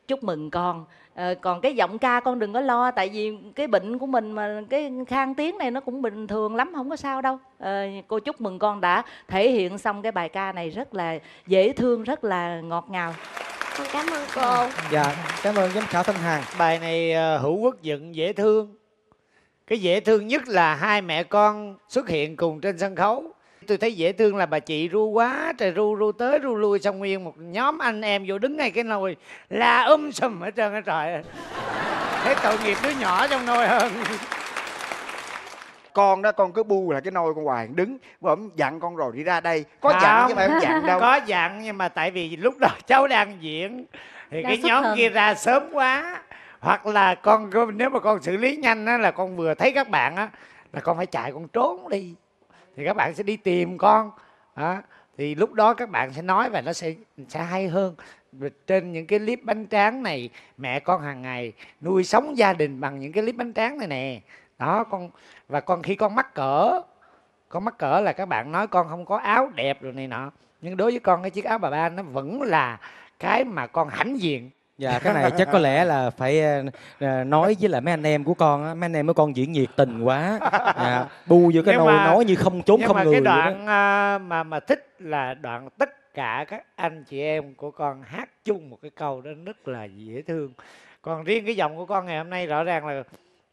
chúc mừng con. À, còn cái giọng ca con đừng có lo, tại vì cái bệnh của mình mà cái khang tiếng này nó cũng bình thường lắm, không có sao đâu. À, cô chúc mừng con đã thể hiện xong cái bài ca này rất là dễ thương, rất là ngọt ngào. Con cảm ơn cô. Dạ, cảm ơn giám khảo Thanh Hằng. Bài này hữu quốc dựng dễ thương. Cái dễ thương nhất là hai mẹ con xuất hiện cùng trên sân khấu. Tôi thấy dễ thương là bà chị ru quá trời, ru ru tới ru lui, xong nguyên một nhóm anh em vô đứng ngay cái nồi là um sùm hết trơn hết trời. Thấy tội nghiệp đứa nhỏ trong nồi hơn. con đó, con cứ bu là cái nôi con hoài đứng. Bỗng dặn con rồi đi ra đây. Có không, dặn chứ phải không dặn đâu. Có dặn nhưng mà tại vì lúc đó cháu đang diễn thì đã cái nhóm thần. kia ra sớm quá. Hoặc là con, nếu mà con xử lý nhanh á, là con vừa thấy các bạn á là con phải chạy con trốn đi. Thì các bạn sẽ đi tìm con đó. Thì lúc đó các bạn sẽ nói và nó sẽ sẽ hay hơn. Trên những cái clip bánh tráng này, mẹ con hàng ngày nuôi sống gia đình bằng những cái clip bánh tráng này nè. Đó con. Và con khi con mắc cỡ, con mắc cỡ là các bạn nói con không có áo đẹp rồi này nọ. Nhưng đối với con cái chiếc áo bà ba nó vẫn là cái mà con hãnh diện. Dạ cái này chắc có lẽ là phải nói với lại mấy anh em của con á. Mấy anh em của con diễn nhiệt tình quá à, bu vô cái nồi nói như không trốn không người. Nhưng mà cái đoạn mà, mà thích là đoạn tất cả các anh chị em của con hát chung một cái câu đó rất là dễ thương. Còn riêng cái giọng của con ngày hôm nay rõ ràng là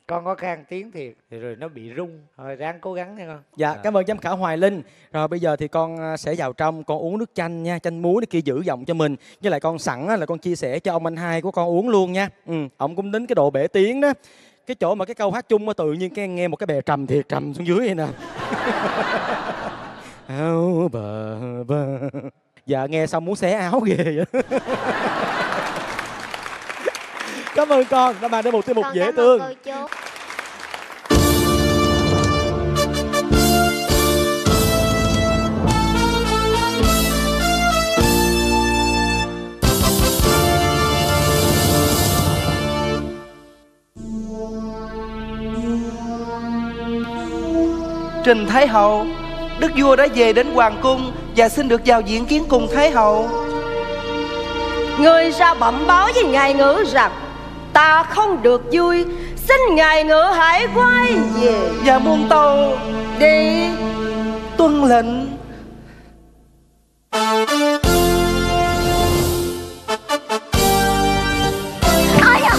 con có khang tiếng thiệt, thì rồi nó bị rung. Rồi ráng cố gắng nha con. Dạ cảm ơn giám khảo Hoài Linh. Rồi bây giờ thì con sẽ vào trong, con uống nước chanh nha, chanh muối để kia giữ giọng cho mình. Với lại con sẵn là con chia sẻ cho ông anh hai của con uống luôn nha. Ừ, ông cũng tính cái độ bể tiếng đó. Cái chỗ mà cái câu hát chung mà tự nhiên cái nghe một cái bè trầm thiệt trầm xuống dưới vậy nè. Áo bờ bờ. Dạ nghe xong muốn xé áo ghê vậy. Cảm ơn con đã mang đến một tiết mục dễ thương. Trình Thái Hậu, Đức Vua đã về đến Hoàng Cung và xin được vào diện kiến cùng Thái Hậu. Ngươi ra bẩm báo với ngài ngữ rằng ta không được vui, xin ngài ngự hãy quay về. Và muôn tâu đi. Tuân lệnh. Ai à?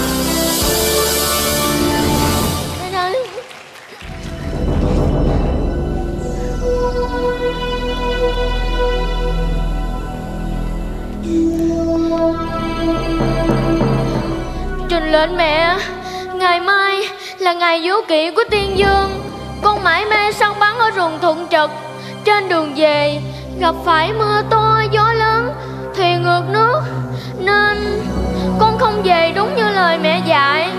Trình lệnh mẹ, ngày mai là ngày vũ kỵ của Tiên Dương. Con mãi mê săn bắn ở rừng Thuận Trực. Trên đường về gặp phải mưa to gió lớn, thuyền ngược nước, nên con không về đúng như lời mẹ dạy.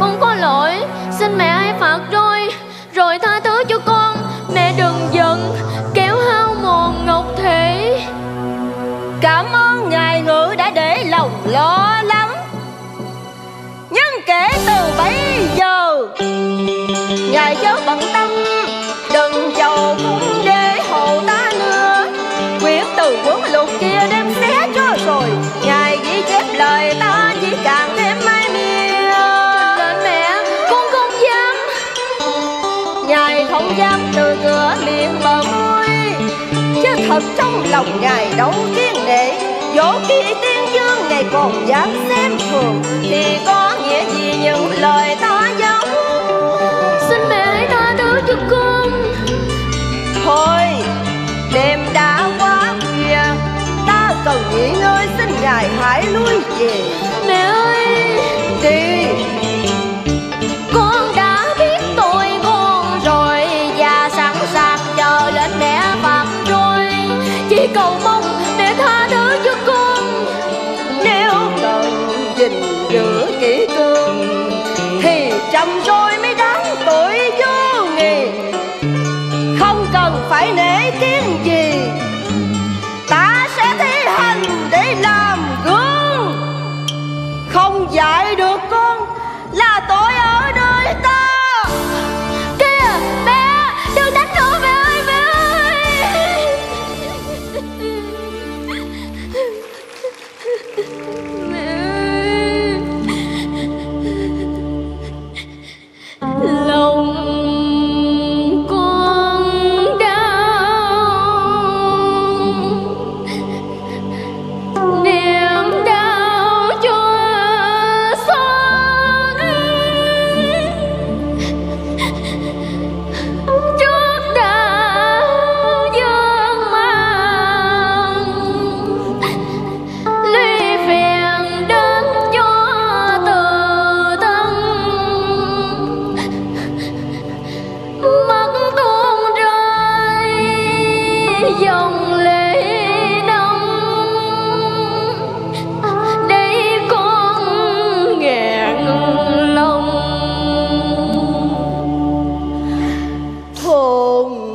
Con có lỗi, xin mẹ hãy phạt tôi rồi tha thứ cho con. Mẹ đừng giận, kéo hao mòn ngọc thể. Cảm ơn ngài ngự đã để lòng lo lắng. Nhưng kể từ bấy giờ ngài chớ bận tâm, đừng chầu cũng để hộ ta nữa. Quyết từ cuốn lục kia đem xé cho rồi, ngài ghi chép lời ta chỉ càng thêm mai mia. Lời mẹ, con không dám. Ngài không dám từ cửa miệng bờ môi, chứ thật trong lòng ngài đấu kiên nể. Dẫu khi Tiên Dương ngài còn dám xem thường, thì có nghĩa gì những lời ta dấu. Xin mẹ hãy tha thứ cho con. Thôi đêm đã quá khuya, ta cần nghỉ ngơi, xin ngài hãy lui về. Mẹ ơi, đi. Con đã biết tội con rồi và sẵn sàng chờ đến mẹ phạt rồi. Chỉ cầu mong mẹ tha thứ cho con. Nếu cần gìn giữ kỹ cương thì trăm rồi mới đáng tuổi vô nghề. Không cần phải nể tiếng gì, ta sẽ thi hành để làm gương. Không dạy được con là tội ở nơi ta. Kìa mẹ, đừng đánh nữa mẹ ơi, mẹ ơi. Mẹ ơi. Lòng con đau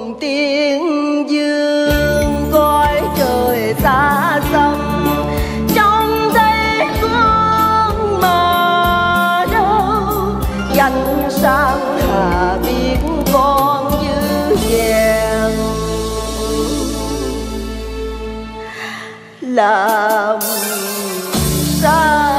cùng tiếng dương coi trời xa xăm trong tay con mà đâu danh sang hà biết con như vàng làm sao.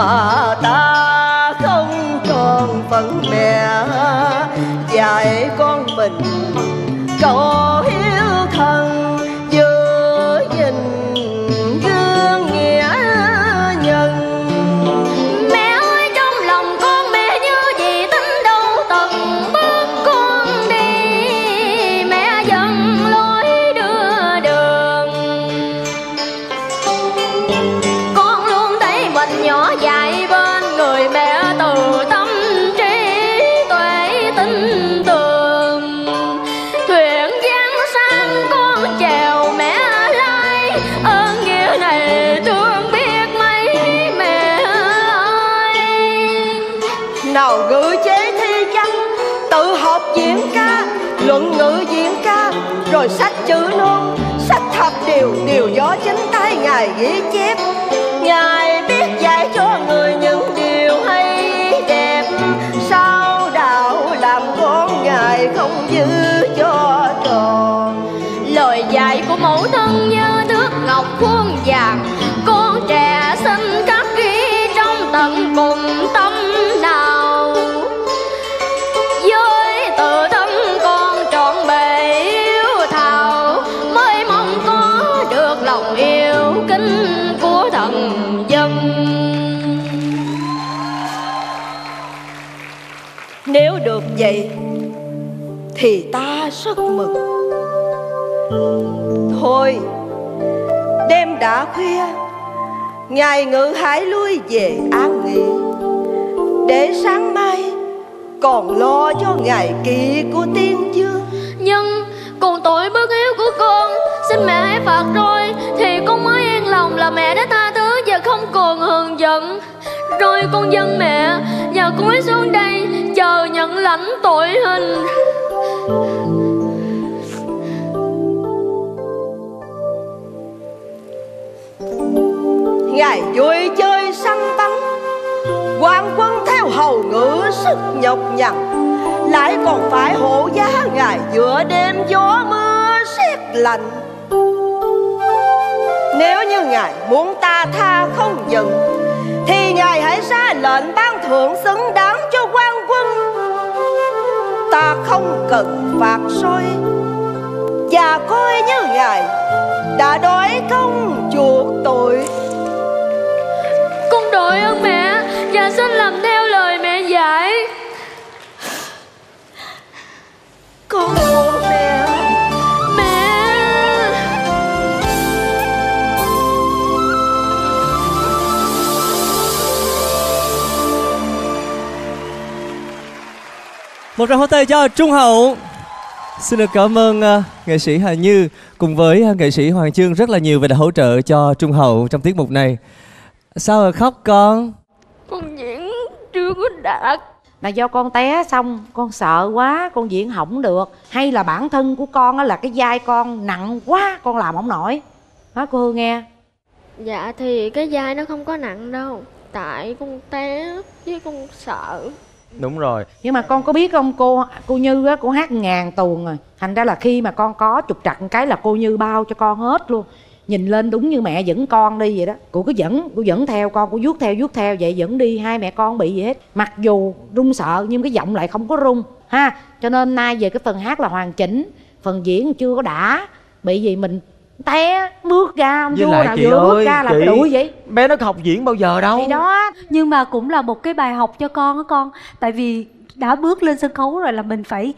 Mà ta không còn phận mẹ dạy con mình có hiếu thân giữ gìn gương nghĩa nhân. Mẹ ơi trong lòng con mẹ như gì tính đâu từng bước con đi mẹ dần lối đưa đường. Con luôn thấy mình nhỏ dại rồi sách chữ nôn, sách thập điều, điều gió chính tay ngài ghi chép. Ngài biết dạy cho người những điều hay đẹp, sao đạo làm con ngài không giữ cho tròn. Lời dạy của mẫu thân như thước ngọc khuôn vàng, con trẻ xin khắc ghi trong tận cùng tâm nào. Nếu được vậy thì ta rất mừng. Thôi đêm đã khuya, ngài ngự hãy lui về an nghỉ, để sáng mai còn lo cho ngày kỳ của tiên chương. Nhưng còn tội bất hiếu của con, xin mẹ hãy phạt rồi thì con mới yên lòng là mẹ đã tha thứ và không còn hờn giận. Rồi con dâng mẹ và cúi xuống đây chờ nhận lãnh tội hình. Ngài vui chơi săn bắn, quan quân theo hầu ngữ sức nhọc nhằn, lại còn phải hộ giá ngài giữa đêm gió mưa sét lạnh. Nếu như ngài muốn ta tha không giận thì ngài hãy ra lệnh ban thưởng xứng đáng cho quan quân. Ta không cần phạt soi và coi như ngài đã đói không chuộc tội. Con đội ơn mẹ và xin làm theo lời mẹ dạy. Con ơi mẹ. Một tràng pháo tay cho Trung Hậu. Xin được cảm ơn uh, nghệ sĩ Hà Như cùng với uh, nghệ sĩ Hoàng Chương rất là nhiều về đã hỗ trợ cho Trung Hậu trong tiết mục này. Sao rồi khóc con? Con diễn chưa có đạt. Là do con té xong con sợ quá, con diễn hỏng được, hay là bản thân của con là cái vai con nặng quá con làm không nổi hả cô Hương nghe? Dạ thì cái vai nó không có nặng đâu, tại con té chứ con sợ. Đúng rồi. Nhưng mà con có biết không, cô cô Như á, cô hát ngàn tuồng rồi, thành ra là khi mà con có trục trặc cái là cô Như bao cho con hết luôn. Nhìn lên đúng như mẹ dẫn con đi vậy đó. Cô cứ dẫn, cô dẫn theo con, cô vuốt theo, vuốt theo vậy dẫn đi, hai mẹ con bị gì hết. Mặc dù run sợ nhưng cái giọng lại không có run ha. Cho nên nay về cái phần hát là hoàn chỉnh, phần diễn chưa có đã. Bị gì mình té bước ra, vua nào vừa bước ra là đuổi vậy. Bé nó học diễn bao giờ đâu. Thì đó, nhưng mà cũng là một cái bài học cho con á con. Tại vì đã bước lên sân khấu rồi là mình phải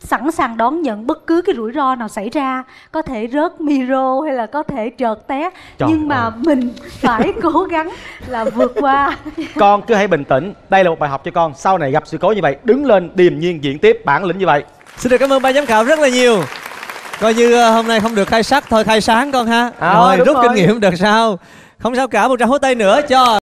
sẵn sàng đón nhận bất cứ cái rủi ro nào xảy ra, có thể rớt micro hay là có thể trượt té, nhưng mà ơi, mình phải cố gắng là vượt qua. Con cứ hãy bình tĩnh, đây là một bài học cho con, sau này gặp sự cố như vậy đứng lên điềm nhiên diễn tiếp bản lĩnh như vậy. Xin được cảm ơn ban giám khảo rất là nhiều. Coi như hôm nay không được khai sắc thôi khai sáng con ha. À, rồi rút rồi, kinh nghiệm đợt sau không sao cả. Một tràng hố tay nữa cho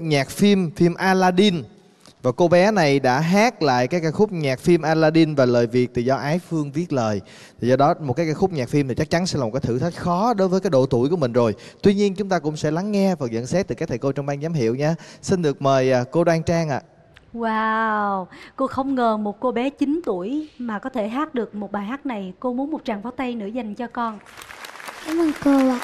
nhạc phim, phim Aladdin. Và cô bé này đã hát lại cái ca khúc nhạc phim Aladdin và lời Việt thì do Ái Phương viết lời. Thì do đó một cái ca khúc nhạc phim thì chắc chắn sẽ là một cái thử thách khó đối với cái độ tuổi của mình rồi. Tuy nhiên chúng ta cũng sẽ lắng nghe và nhận xét từ các thầy cô trong ban giám hiệu nha. Xin được mời cô Đoan Trang ạ. À. Wow, cô không ngờ một cô bé chín tuổi mà có thể hát được một bài hát này. Cô muốn một tràng pháo tay nữa dành cho con. Cảm ơn cô ạ.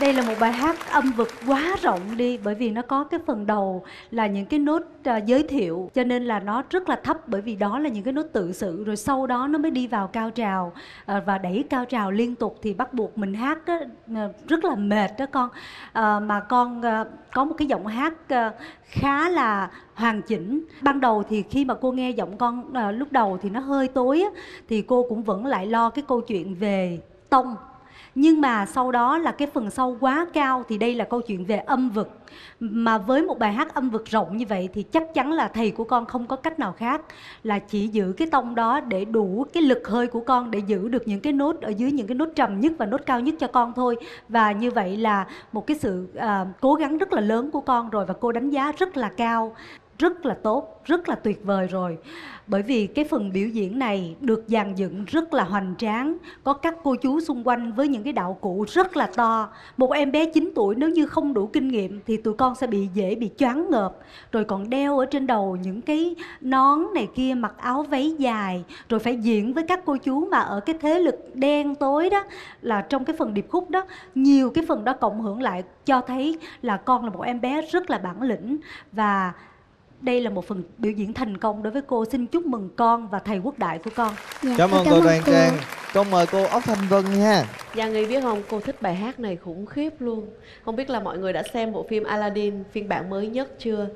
Đây là một bài hát âm vực quá rộng đi, bởi vì nó có cái phần đầu là những cái nốt uh, giới thiệu, cho nên là nó rất là thấp, bởi vì đó là những cái nốt tự sự. Rồi sau đó nó mới đi vào cao trào uh, và đẩy cao trào liên tục thì bắt buộc mình hát uh, rất là mệt đó con. Uh, mà con uh, có một cái giọng hát uh, khá là hoàn chỉnh. Ban đầu thì khi mà cô nghe giọng con uh, lúc đầu thì nó hơi tối á, thì cô cũng vẫn lại lo cái câu chuyện về tông. Nhưng mà sau đó là cái phần sau quá cao, thì đây là câu chuyện về âm vực. Mà với một bài hát âm vực rộng như vậy thì chắc chắn là thầy của con không có cách nào khác là chỉ giữ cái tông đó để đủ cái lực hơi của con, để giữ được những cái nốt ở dưới, những cái nốt trầm nhất và nốt cao nhất cho con thôi. Và như vậy là một cái sự à, cố gắng rất là lớn của con rồi, và cô đánh giá rất là cao, rất là tốt, rất là tuyệt vời rồi. Bởi vì cái phần biểu diễn này được dàn dựng rất là hoành tráng, có các cô chú xung quanh với những cái đạo cụ rất là to. Một em bé chín tuổi nếu như không đủ kinh nghiệm thì tụi con sẽ bị dễ bị choáng ngợp. Rồi còn đeo ở trên đầu những cái nón này kia, mặc áo váy dài, rồi phải diễn với các cô chú mà ở cái thế lực đen tối đó, là trong cái phần điệp khúc đó. Nhiều cái phần đó cộng hưởng lại cho thấy là con là một em bé rất là bản lĩnh. Và đây là một phần biểu diễn thành công đối với cô. Xin chúc mừng con và thầy Quốc Đại của con. Dạ, cảm ơn cô Đoan Trang. Con mời cô Ốc Thanh Vân nha. Dạ, người biết không, cô thích bài hát này khủng khiếp luôn. Không biết là mọi người đã xem bộ phim Aladdin phiên bản mới nhất chưa?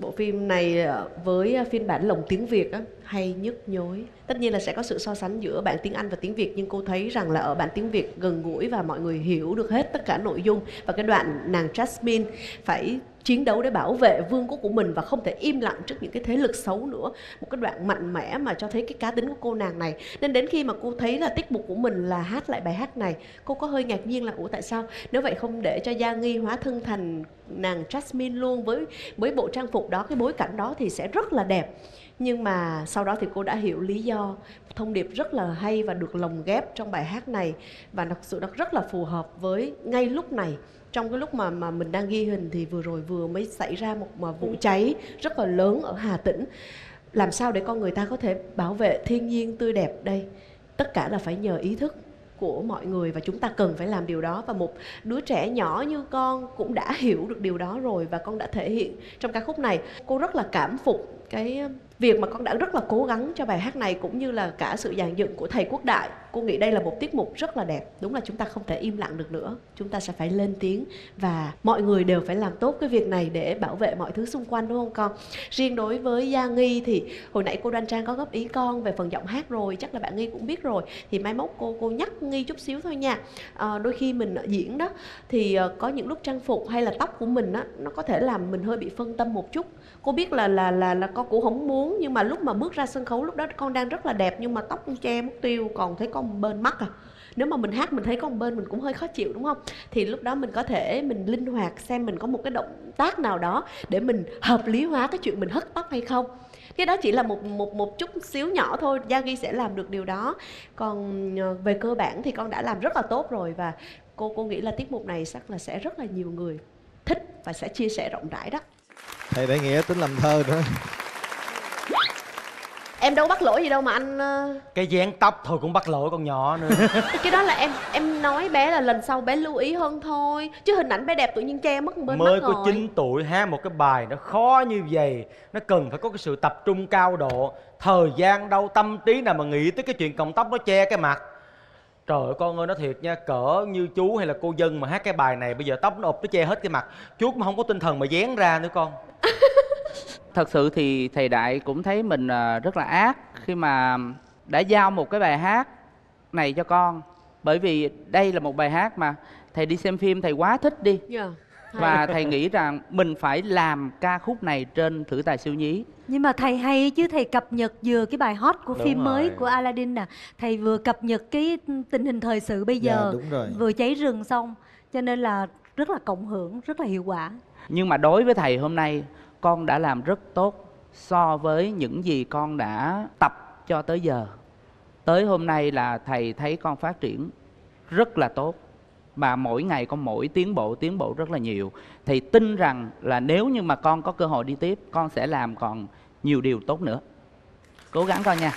Bộ phim này với phiên bản lồng tiếng Việt á, hay nhức nhối. Tất nhiên là sẽ có sự so sánh giữa bản tiếng Anh và tiếng Việt, nhưng cô thấy rằng là ở bản tiếng Việt gần gũi và mọi người hiểu được hết tất cả nội dung. Và cái đoạn nàng Jasmine phải chiến đấu để bảo vệ vương quốc của mình và không thể im lặng trước những cái thế lực xấu nữa, một cái đoạn mạnh mẽ mà cho thấy cái cá tính của cô nàng này. Nên đến khi mà cô thấy là tiết mục của mình là hát lại bài hát này, cô có hơi ngạc nhiên là ủa tại sao nếu vậy không để cho Gia Nghi hóa thân thành nàng Jasmine luôn, với với bộ trang phục đó, cái bối cảnh đó thì sẽ rất là đẹp. Nhưng mà sau đó thì cô đã hiểu lý do. Thông điệp rất là hay và được lồng ghép trong bài hát này, và thật sự nó rất là phù hợp với ngay lúc này. Trong cái lúc mà mà mình đang ghi hình thì vừa rồi vừa mới xảy ra một mà vụ cháy rất là lớn ở Hà Tĩnh. Làm sao để con người ta có thể bảo vệ thiên nhiên tươi đẹp đây? Tất cả là phải nhờ ý thức của mọi người, và chúng ta cần phải làm điều đó. Và một đứa trẻ nhỏ như con cũng đã hiểu được điều đó rồi, và con đã thể hiện trong ca khúc này. Cô rất là cảm phục cái việc mà con đã rất là cố gắng cho bài hát này, cũng như là cả sự dàn dựng của thầy Quốc Đại. Cô nghĩ đây là một tiết mục rất là đẹp. Đúng là chúng ta không thể im lặng được nữa, chúng ta sẽ phải lên tiếng, và mọi người đều phải làm tốt cái việc này để bảo vệ mọi thứ xung quanh, đúng không con? Riêng đối với Gia Nghi thì hồi nãy cô Đoan Trang có góp ý con về phần giọng hát rồi, chắc là bạn Nghi cũng biết rồi. Thì mai mốt cô cô nhắc Nghi chút xíu thôi nha. à, Đôi khi mình diễn đó thì có những lúc trang phục hay là tóc của mình á, nó có thể làm mình hơi bị phân tâm một chút. Cô biết là là là, là con cũng không muốn, nhưng mà lúc mà bước ra sân khấu lúc đó con đang rất là đẹp, nhưng mà tóc con che mất tiêu, còn thấy con bên mắt à. Nếu mà mình hát mình thấy con bên mình cũng hơi khó chịu, đúng không? Thì lúc đó mình có thể mình linh hoạt xem mình có một cái động tác nào đó để mình hợp lý hóa cái chuyện mình hất tóc hay không. Cái đó chỉ là một một một chút xíu nhỏ thôi, Gia Ghi sẽ làm được điều đó. Còn về cơ bản thì con đã làm rất là tốt rồi, và cô cô nghĩ là tiết mục này chắc là sẽ rất là nhiều người thích và sẽ chia sẻ rộng rãi đó. Thầy Đại Nghĩa tính làm thơ nữa. Em đâu bắt lỗi gì đâu mà anh... Cái dáng tóc thôi cũng bắt lỗi con nhỏ nữa. Cái đó là em em nói bé là lần sau bé lưu ý hơn thôi. Chứ hình ảnh bé đẹp tự nhiên che mất bên mới mắt rồi. Mới có chín tuổi hát một cái bài nó khó như vậy, nó cần phải có cái sự tập trung cao độ. Thời gian đâu, tâm trí nào mà nghĩ tới cái chuyện cọng tóc nó che cái mặt. Trời ơi con ơi, nói thiệt nha, cỡ như chú hay là cô Dân mà hát cái bài này bây giờ tóc nó ụp nó che hết cái mặt, chú cũng không có tinh thần mà dán ra nữa con. Thật sự thì thầy Đại cũng thấy mình rất là ác khi mà đã giao một cái bài hát này cho con. Bởi vì đây là một bài hát mà thầy đi xem phim thầy quá thích đi, yeah. Và thầy nghĩ rằng mình phải làm ca khúc này trên Thử Tài Siêu Nhí. Nhưng mà thầy hay chứ, thầy cập nhật vừa cái bài hot của đúng phim rồi. Mới của Aladdin nè à. Thầy vừa cập nhật cái tình hình thời sự bây giờ, yeah, vừa cháy rừng xong. Cho nên là rất là cộng hưởng, rất là hiệu quả. Nhưng mà đối với thầy hôm nay, con đã làm rất tốt so với những gì con đã tập cho tới giờ. Tới hôm nay là thầy thấy con phát triển rất là tốt, mà mỗi ngày con mỗi tiến bộ, tiến bộ rất là nhiều. Thầy tin rằng là nếu như mà con có cơ hội đi tiếp, con sẽ làm còn nhiều điều tốt nữa. Cố gắng con nha.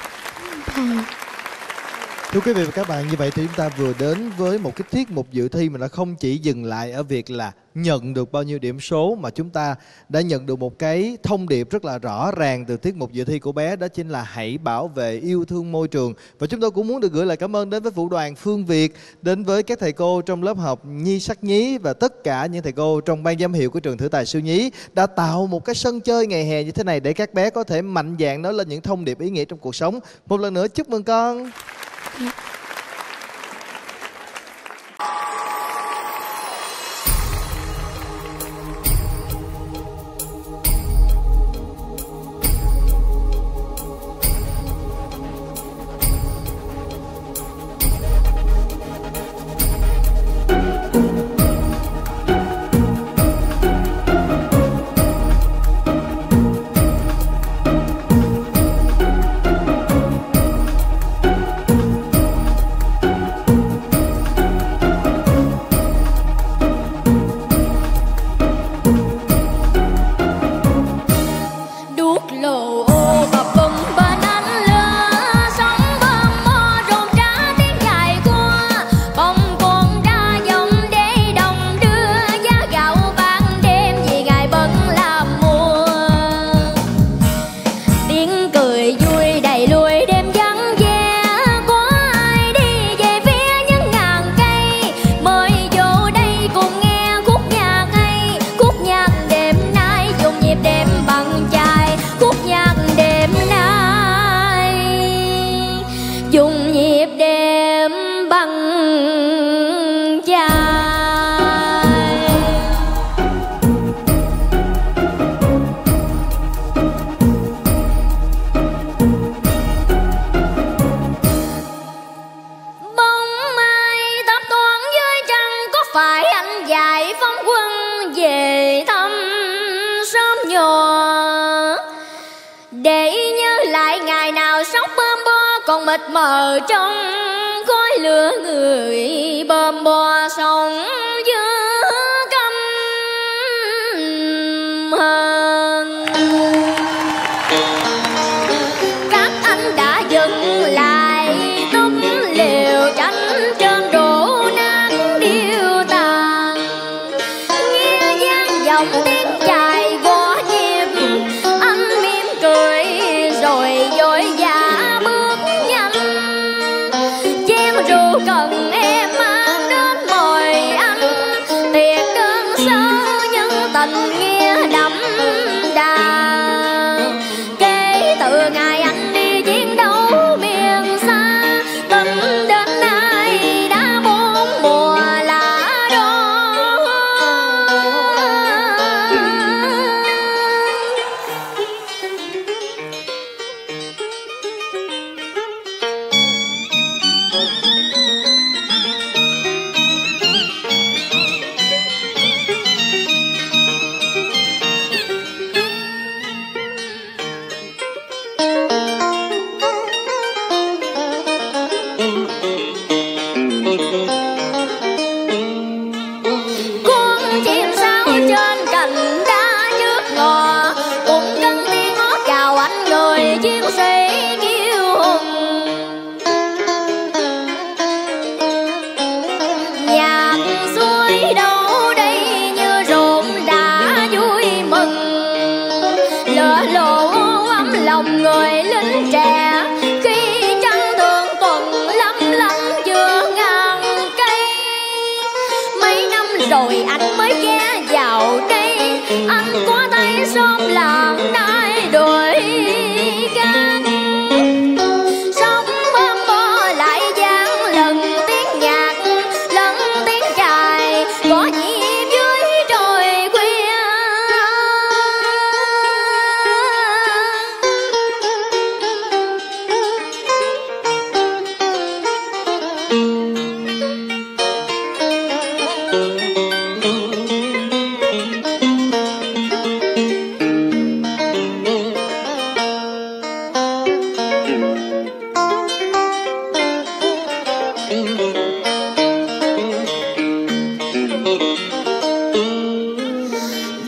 Thưa quý vị và các bạn, như vậy thì chúng ta vừa đến với một cái tiết mục dự thi mà nó không chỉ dừng lại ở việc là nhận được bao nhiêu điểm số, mà chúng ta đã nhận được một cái thông điệp rất là rõ ràng từ tiết mục dự thi của bé, đó chính là hãy bảo vệ yêu thương môi trường. Và chúng tôi cũng muốn được gửi lời cảm ơn đến với Vũ đoàn Phương Việt, đến với các thầy cô trong lớp học Nhi Sắc Nhí và tất cả những thầy cô trong ban giám hiệu của trường Thử Tài Siêu Nhí đã tạo một cái sân chơi ngày hè như thế này để các bé có thể mạnh dạn nói lên những thông điệp ý nghĩa trong cuộc sống. Một lần nữa chúc mừng con.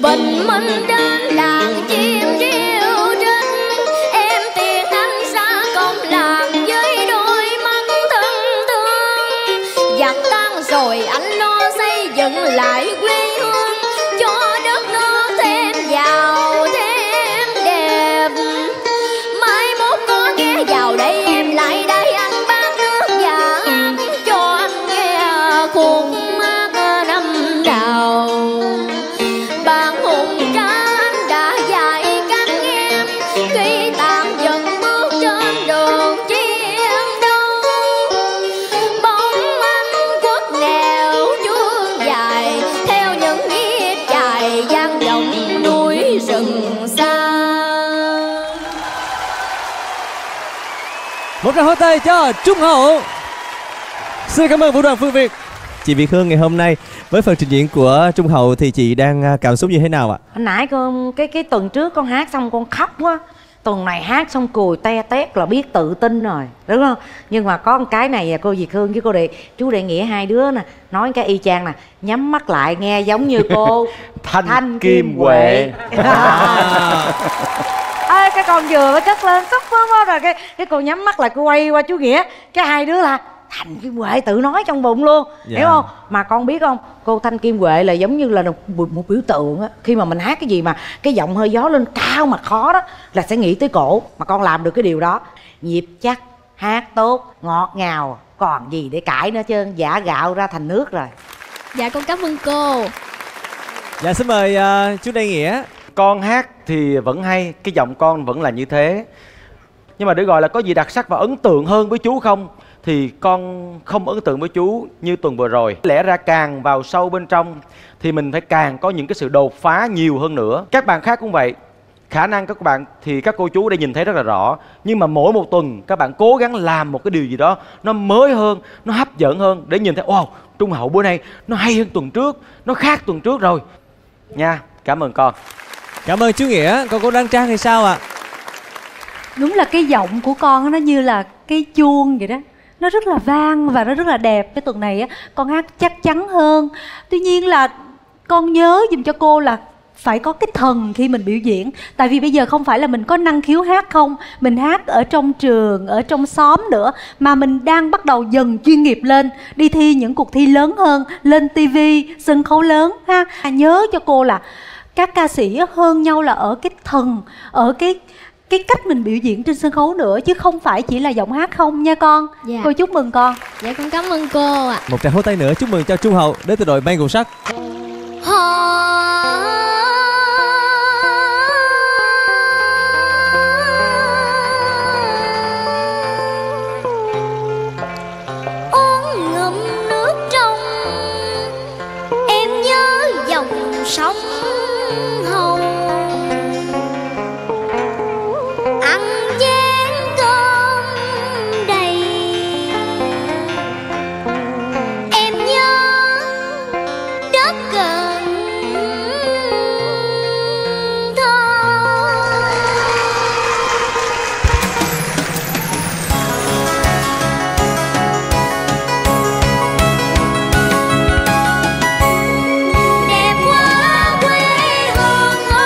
Bình minh đến làng chim triêu trinh, em tiễn anh xa công làng với đôi mắt thân thương. Giặc tan rồi anh lo xây dựng lại quê hương, cho đất nước thêm giàu thêm đẹp. Mai mốt có ghé vào đây em lại đây, anh bán nước và cho anh nghe cuộc mát năm nào. Một tràng hot tay cho Trung Hậu. Xin cảm ơn Vũ đoàn Phương Việt. Chị Việt Hương ngày hôm nay với phần trình diễn của Trung Hậu thì chị đang cảm xúc như thế nào ạ? Hồi nãy con cái cái tuần trước con hát xong con khóc quá. Tuần này hát xong cùi te tét là biết tự tin rồi, đúng không? Nhưng mà có một cái này là cô Việt Hương với cô Đệ Chú Đệ Nghĩa hai đứa nè, nói cái y chang nè, nhắm mắt lại nghe giống như cô Thanh, Thanh Kim Huệ. Ê, cái con vừa mới cất lên sốc quá rồi cái cái cô nhắm mắt lại, cô quay qua chú Nghĩa, cái hai đứa là Thanh Kim Huệ tự nói trong bụng luôn, dạ. Hiểu không? Mà con biết không, cô Thanh Kim Huệ là giống như là một, một biểu tượng á, khi mà mình hát cái gì mà cái giọng hơi gió lên cao mà khó đó là sẽ nghĩ tới cổ, mà con làm được cái điều đó. Nhịp chắc, hát tốt, ngọt ngào, còn gì để cãi nữa chứ, giả gạo ra thành nước rồi. Dạ con cảm ơn cô. Dạ xin mời uh, chú Đại Nghĩa. Con hát thì vẫn hay, cái giọng con vẫn là như thế. Nhưng mà để gọi là có gì đặc sắc và ấn tượng hơn với chú không? Thì con không ấn tượng với chú như tuần vừa rồi. Lẽ ra càng vào sâu bên trong thì mình phải càng có những cái sự đột phá nhiều hơn nữa. Các bạn khác cũng vậy. Khả năng các bạn thì các cô chú đây nhìn thấy rất là rõ. Nhưng mà mỗi một tuần các bạn cố gắng làm một cái điều gì đó nó mới hơn, nó hấp dẫn hơn, để nhìn thấy wow, Trung Hậu bữa nay nó hay hơn tuần trước, nó khác tuần trước rồi. Nha, cảm ơn con. Cảm ơn chú Nghĩa. Còn cô Đoan Trang thì sao ạ? À? Đúng là cái giọng của con nó như là cái chuông vậy đó. Nó rất là vang và nó rất là đẹp. Cái tuần này á, con hát chắc chắn hơn. Tuy nhiên là con nhớ dùm cho cô là phải có cái thần khi mình biểu diễn. Tại vì bây giờ không phải là mình có năng khiếu hát không, mình hát ở trong trường, ở trong xóm nữa, mà mình đang bắt đầu dần chuyên nghiệp lên, đi thi những cuộc thi lớn hơn, lên tivi, sân khấu lớn ha. À, nhớ cho cô là các ca sĩ hơn nhau là ở cái thần, ở cái cái cách mình biểu diễn trên sân khấu nữa, chứ không phải chỉ là giọng hát không nha con. Dạ. Cô chúc mừng con. Dạ con cảm ơn cô ạ. À. Một tràng hô tay nữa chúc mừng cho Trung Hậu đến từ đội Ban Cùng Sắc. Uống ngụm nước trong em nhớ dòng sông đẹp quá quê hương.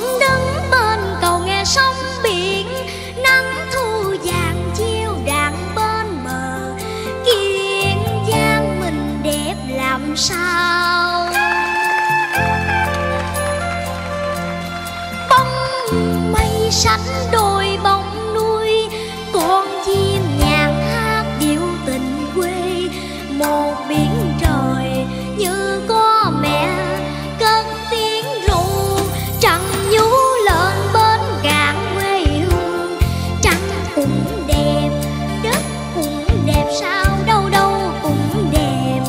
vẫn đứng bên cầu nghe sóng biển, nắng thu vàng chiêu đàn bên bờ, Kiên Giang mình đẹp làm sao. Bóng mây sánh đôi bóng núi, con chim nhạc hát điệu tình quê, một biển trời như có mẹ cất tiếng ru. Trăng nhú lên bên cạn quê hương, trăng cũng đẹp, đất cũng đẹp, sao đâu đâu cũng đẹp.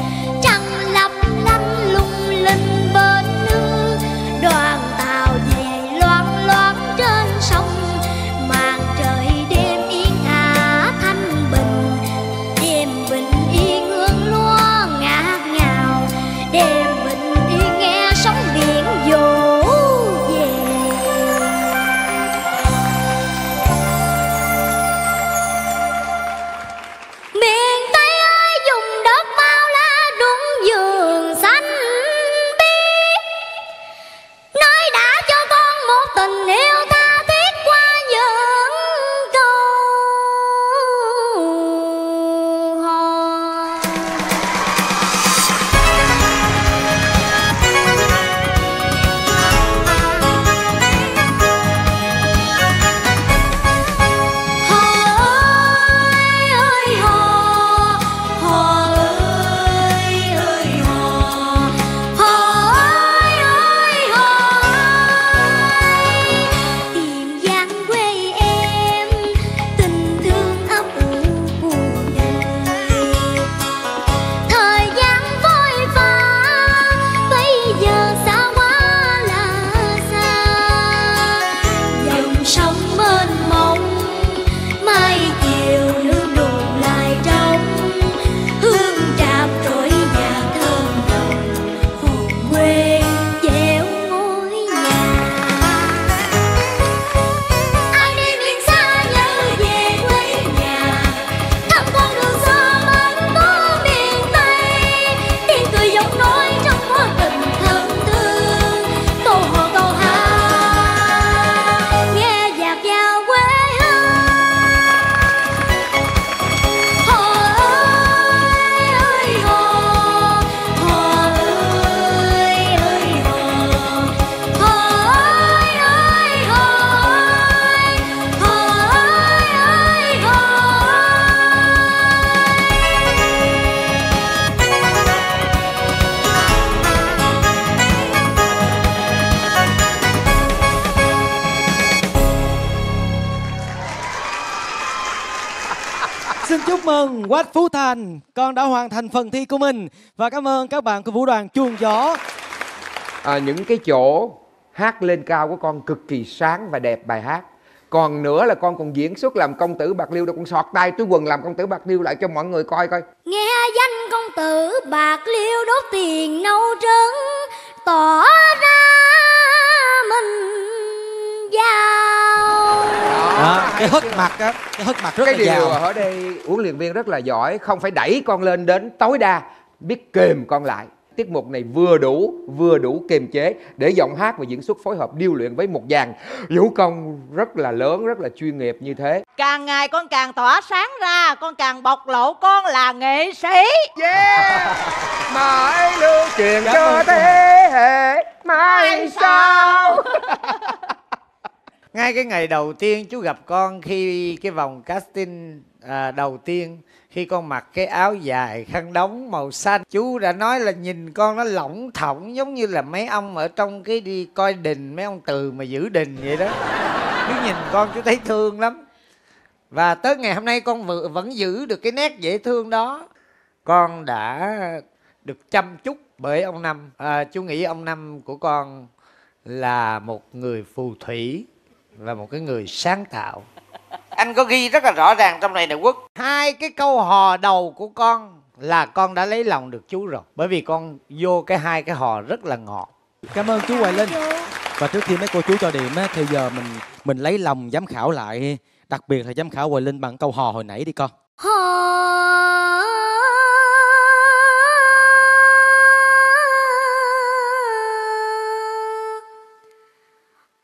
Trăng lấp lánh lung linh bên nước, đoàn tàu về loang loáng trên sông. Màn trời đêm yên ả thanh bình, đêm bình yên hương lúa ngả ngào, đêm bình yên nghe sóng biển vỗ về. Miền Tây ơi, dùng đất bao la đúng giường xanh biếc, nơi đã cho con một tình yêu tha thiết qua những câu hò. Hò ơi ơi hò, hò ơi ơi hò, hò ơi ơi hò ơi. Tìm dáng quê em, tình thương ấp ủ cuộc đời. Thời gian vội vã, bây giờ xa quá là xa. Dòng sông mênh mông, mai chiều nước đổ lại trong. Hương tràm trỗi nhà thơm nồng, hồn quê dẻo ngôi nhà. Ai đi miền xa nhớ về quê nhà, khắp con đường xa mến có miền Tây. Tiếng cười giọng nói trong mối tình thân thương, câu hò câu hát nghe dạt vào quê hương. Hò ơi ơi hò, hò ơi ơi hò, hò ơi ơi hò ơi, hò ơi ơi hò Xin chúc mừng Quách Phú Thành, con đã hoàn thành phần thi của mình. Và cảm ơn các bạn của Vũ đoàn Chuông Gió. À, những cái chỗ hát lên cao của con cực kỳ sáng và đẹp bài hát. Còn nữa là con còn diễn xuất làm công tử bạc liêu, đâu con sọt tay túi quần làm công tử bạc liêu lại cho mọi người coi coi. Nghe danh công tử bạc liêu đốt tiền nấu trứng, tỏ ra mình giàu. Đó, cái hất mặt á, cái hất mặt rất Cái là điều giàu. ở đây huấn luyện viên rất là giỏi, không phải đẩy con lên đến tối đa, biết kềm con lại. Tiết mục này vừa đủ, vừa đủ kiềm chế để giọng hát và diễn xuất phối hợp điêu luyện với một dàn vũ công rất là lớn, rất là chuyên nghiệp như thế. Càng ngày con càng tỏa sáng ra, con càng bộc lộ con là nghệ sĩ. Yeah! Mãi lưu truyền Cảm ơn cho cô. thế hệ mai sau. Ngay cái ngày đầu tiên chú gặp con, khi cái vòng casting à, đầu tiên, khi con mặc cái áo dài khăn đóng màu xanh, chú đã nói là nhìn con nó lỏng thỏng giống như là mấy ông ở trong cái đi coi đình, mấy ông từ mà giữ đình vậy đó. Chú nhìn con chú thấy thương lắm. Và tới ngày hôm nay con vừa, vẫn giữ được cái nét dễ thương đó. Con đã được chăm chút bởi ông Năm. À, chú nghĩ ông Năm của con là một người phù thủy và một cái người sáng tạo. Anh có ghi rất là rõ ràng trong này nè Quốc. Hai cái câu hò đầu của con là con đã lấy lòng được chú rồi, bởi vì con vô cái hai cái hò rất là ngọt. Cảm ơn chú Hoài Linh. Và trước khi mấy cô chú cho điểm á, thì giờ mình mình lấy lòng giám khảo lại, đặc biệt là giám khảo Hoài Linh bằng câu hò hồi nãy đi con. Hò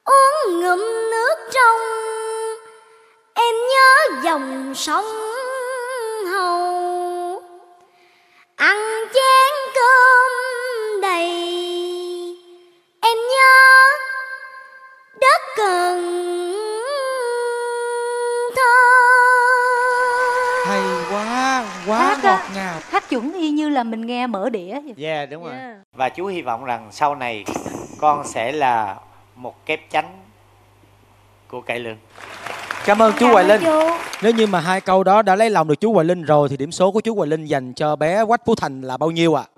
ô ngụm nước trong, em nhớ dòng sông Hầu. Ăn chén cơm đầy, em nhớ đất Cần Thơ. Hay quá, quá ngọt ngào. Hát chuẩn y như là mình nghe mở đĩa. Yeah, đúng yeah. rồi. Và chú hy vọng rằng sau này con sẽ là một kép chánh của cải lương. Cảm ơn chú Hoài Linh. Nếu như mà hai câu đó đã lấy lòng được chú Hoài Linh rồi thì điểm số của chú Hoài Linh dành cho bé Quách Phú Thành là bao nhiêu ạ? À?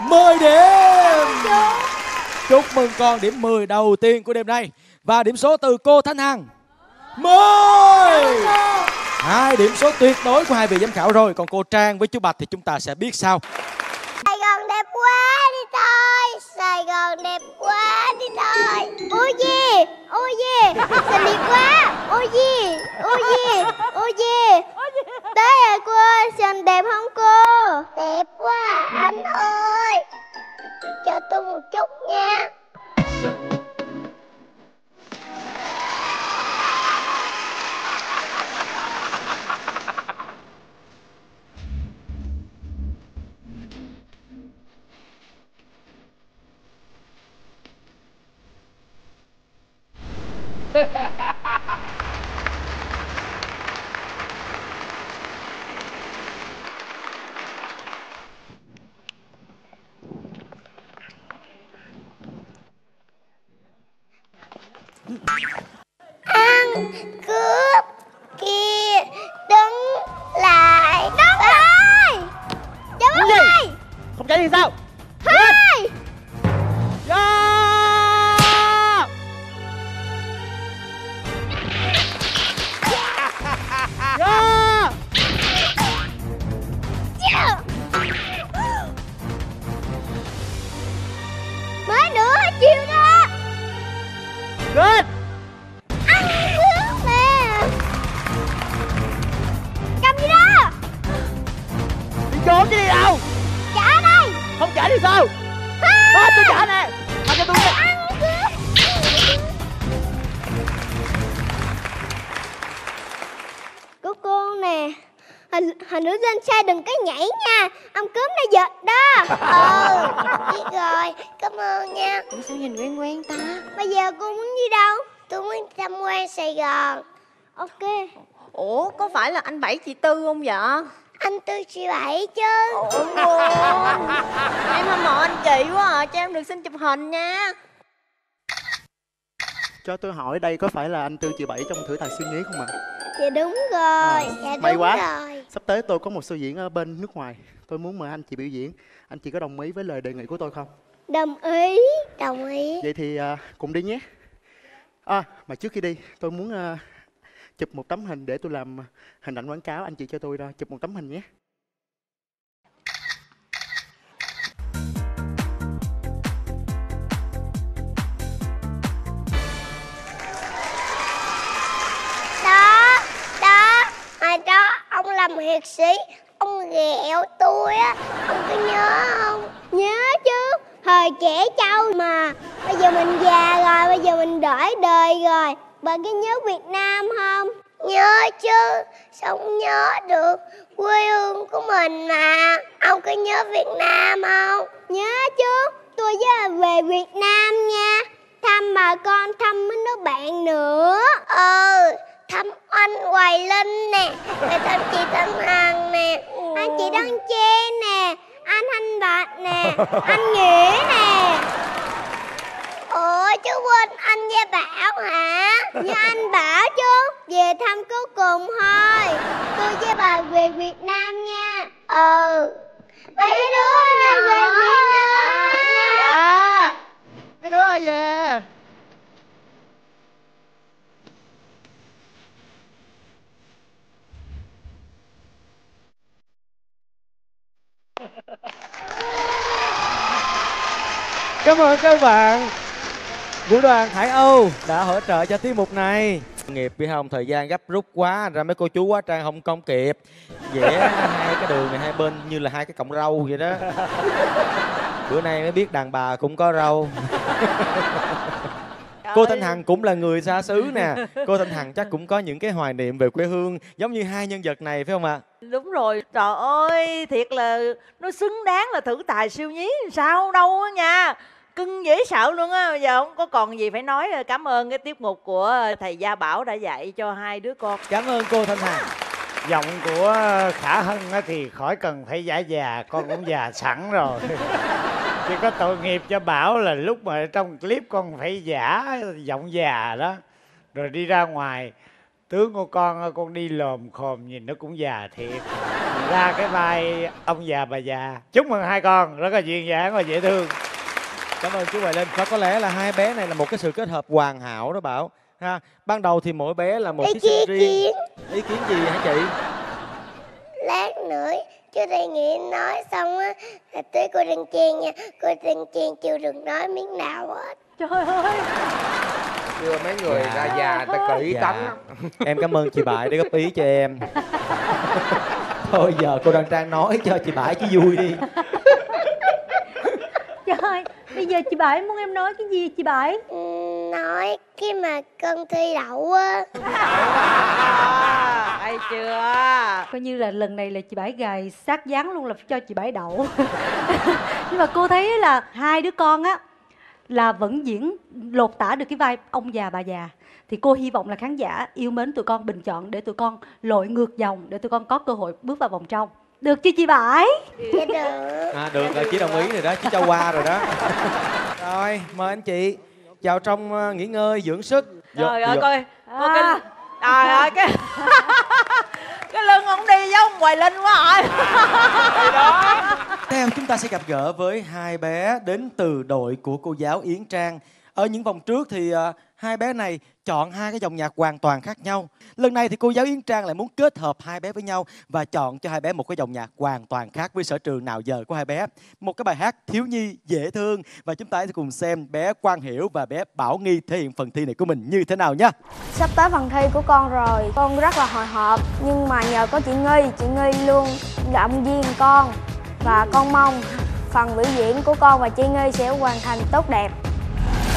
mười điểm. Chúc mừng con, điểm mười đầu tiên của đêm nay. Và điểm số từ cô Thanh Hằng mười. Hai điểm số tuyệt đối của hai vị giám khảo rồi. Còn cô Trang với chú Bạch thì chúng ta sẽ biết sau. Sài Gòn đẹp quá đi thôi, Sài Gòn đẹp quá đi thôi. Ôi gì, ôi gì, xinh đẹp quá. Ôi gì, ôi gì, ôi gì. Tới rồi cô ơi, xinh đẹp không cô? Đẹp quá anh ơi, cho tôi một chút nha. Ăn cướp kia đứng lại. Đúng rồi. Đúng rồi. Không chạy thì sao? Hai. Mới nữa hết chiều đó. Good. Ăn cướp nè. Cầm gì đó. Đi trốn chứ đi đâu. Trả đây. Không trả thì sao? Hết tôi trả nè. Mà cho tôi nè. Cô nè, hồi nữa lên xe đừng có nhảy nha, ông cướp nó giật đó. Ừ, biết rồi, cảm ơn nha. Ủa sao nhìn quen quen ta? Bây giờ cô muốn đi đâu? Tôi muốn tham quan Sài Gòn. Ok. Ủa, có phải là anh Bảy chị Tư không vậy? Anh Tư chị Bảy chứ. Ủa luôn. Em hâm mộ anh chị quá à, cho em được xin chụp hình nha. Cho tôi hỏi đây có phải là anh Tư chị Bảy trong Thử Tài Siêu Nhí không ạ? Dạ đúng rồi, à, dạ may đúng quá. Rồi. Sắp tới tôi có một show diễn ở bên nước ngoài. Tôi muốn mời anh chị biểu diễn. Anh chị có đồng ý với lời đề nghị của tôi không? Đồng ý, đồng ý. Vậy thì à, cùng đi nhé. À, mà trước khi đi, tôi muốn à, chụp một tấm hình để tôi làm hình ảnh quảng cáo. Anh chị cho tôi ra chụp một tấm hình nhé. Ông là một hiệp sĩ, ông ghẹo tôi á, ông có nhớ không? Nhớ chứ, thời trẻ trâu mà. Bây giờ mình già rồi, bây giờ mình đổi đời rồi. Bạn có nhớ Việt Nam không? Nhớ chứ, sao không nhớ được, quê hương của mình mà. Ông có nhớ Việt Nam không? Nhớ chứ, tôi với về Việt Nam nha. Thăm bà con, thăm mấy đứa bạn nữa. Ừ. Thăm anh Hoài Linh nè, rồi thăm chị Thanh Hằng nè, anh chị Đoan Trang nè, anh Thanh Bạch nè, anh Nghĩa nè. Ủa chứ quên anh Gia Bảo hả? Như anh Bảo chứ, về thăm cuối cùng thôi. Tôi với bà về Việt Nam nha. Ừ. Mấy đứa này về Việt Nam nha. À, mấy đứa ơi về. Cảm ơn các bạn Vũ đoàn Hải Âu đã hỗ trợ cho tiết mục này. Nghiệp biết không, thời gian gấp rút quá ra mấy cô chú quá trang không công kịp. Vẽ hai cái đường này hai bên như là hai cái cọng rau vậy đó. Bữa nay mới biết đàn bà cũng có rau. Cô Thanh Hằng cũng là người xa xứ nè. Cô Thanh Hằng chắc cũng có những cái hoài niệm về quê hương giống như hai nhân vật này phải không ạ? Đúng rồi, trời ơi, thiệt là nó xứng đáng là thử tài siêu nhí sao đâu á nha, cưng dễ sợ luôn á. Bây giờ không có còn gì phải nói. Cảm ơn cái tiết mục của thầy Gia Bảo đã dạy cho hai đứa con. Cảm ơn cô Thanh Hằng. Giọng của Khả Hân thì khỏi cần phải giả già, con cũng già sẵn rồi. Chỉ có tội nghiệp cho Bảo là lúc mà trong clip con phải giả giọng già đó, rồi đi ra ngoài tướng của con con đi lồm khồm nhìn nó cũng già thiệt. Ra cái vai ông già bà già. Chúc mừng hai con, rất là duyên dáng và dễ thương. Cảm ơn chú Hoài Linh. Và có lẽ là hai bé này là một cái sự kết hợp hoàn hảo đó Bảo ha. Ban đầu thì mỗi bé là một cái sự riêng. Ý kiến gì hả chị? Lát nữa chú Thầy Nghĩa nói xong á là tới cô Đoan Trang nha. Cô Đoan Trang chưa được nói miếng nào hết. Trời ơi, chưa mấy người dạ. ra già ta cởi dạ. tánh. Em cảm ơn chị Bại đã góp ý cho em. Thôi giờ cô Đoan Trang nói cho chị Bại chứ vui đi. Trời ơi, bây giờ chị Bại muốn em nói cái gì chị Bại? Ừ, nói khi mà con thi đậu á. Hay chưa? Coi như là lần này là chị Bãi gài sát dán luôn là phải cho chị Bãi đậu. Nhưng mà cô thấy là hai đứa con á là vẫn diễn lột tả được cái vai ông già bà già. Thì cô hy vọng là khán giả yêu mến tụi con bình chọn để tụi con lội ngược dòng, để tụi con có cơ hội bước vào vòng trong. Được chứ chị Bãi? Dạ được. À, được rồi, chị đồng ý rồi đó, chị cho qua rồi đó. Rồi, mời anh chị vào trong nghỉ ngơi, dưỡng sức. Trời ơi, coi à. Trời ơi, cái cái lưng ông đi với ông Hoài Linh quá rồi. Thì đó. Theo chúng ta sẽ gặp gỡ với hai bé đến từ đội của cô giáo Yến Trang. Ở những vòng trước thì uh, hai bé này chọn hai cái dòng nhạc hoàn toàn khác nhau. Lần này thì cô giáo Yến Trang lại muốn kết hợp hai bé với nhau và chọn cho hai bé một cái dòng nhạc hoàn toàn khác với sở trường nào giờ của hai bé. Một cái bài hát thiếu nhi dễ thương và chúng ta sẽ cùng xem bé Quang Hiểu và bé Bảo Nghi thể hiện phần thi này của mình như thế nào nhé. Sắp tới phần thi của con rồi, con rất là hồi hộp nhưng mà nhờ có chị Nghi, chị Nghi luôn động viên con và con mong phần biểu diễn của con và chị Nghi sẽ hoàn thành tốt đẹp.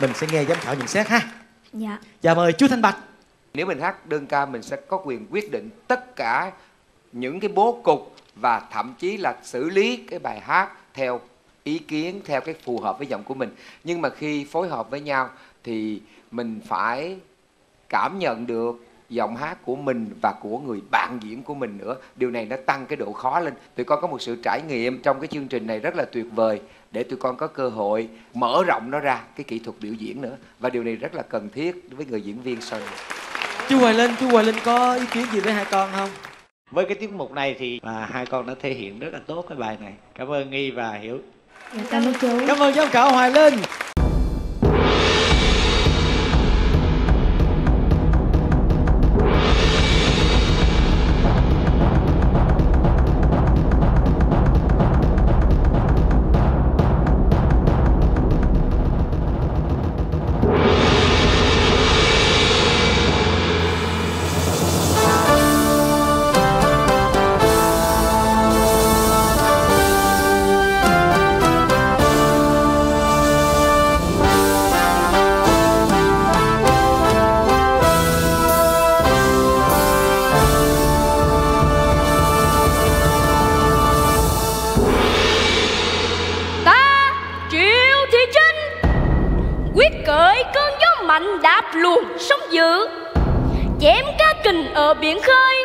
Mình sẽ nghe giám khảo nhận xét ha. Dạ. Dạ mời chú Thanh Bạch. Nếu mình hát đơn ca mình sẽ có quyền quyết định tất cả những cái bố cục và thậm chí là xử lý cái bài hát theo ý kiến, theo cái phù hợp với giọng của mình. Nhưng mà khi phối hợp với nhau thì mình phải cảm nhận được giọng hát của mình và của người bạn diễn của mình nữa. Điều này nó tăng cái độ khó lên. Tụi con có một sự trải nghiệm trong cái chương trình này rất là tuyệt vời để tụi con có cơ hội mở rộng nó ra, cái kỹ thuật biểu diễn nữa. Và điều này rất là cần thiết với người diễn viên sau này. Chú Hoài Linh, chú Hoài Linh có ý kiến gì với hai con không? Với cái tiết mục này thì à, hai con đã thể hiện rất là tốt cái bài này. Cảm ơn Nghi và Hiểu. Cảm ơn chú. Cảm ơn giám khảo Hoài Linh. quyết cởi cơn gió mạnh đạp luồn sóng dữ, chém cá kình ở biển khơi,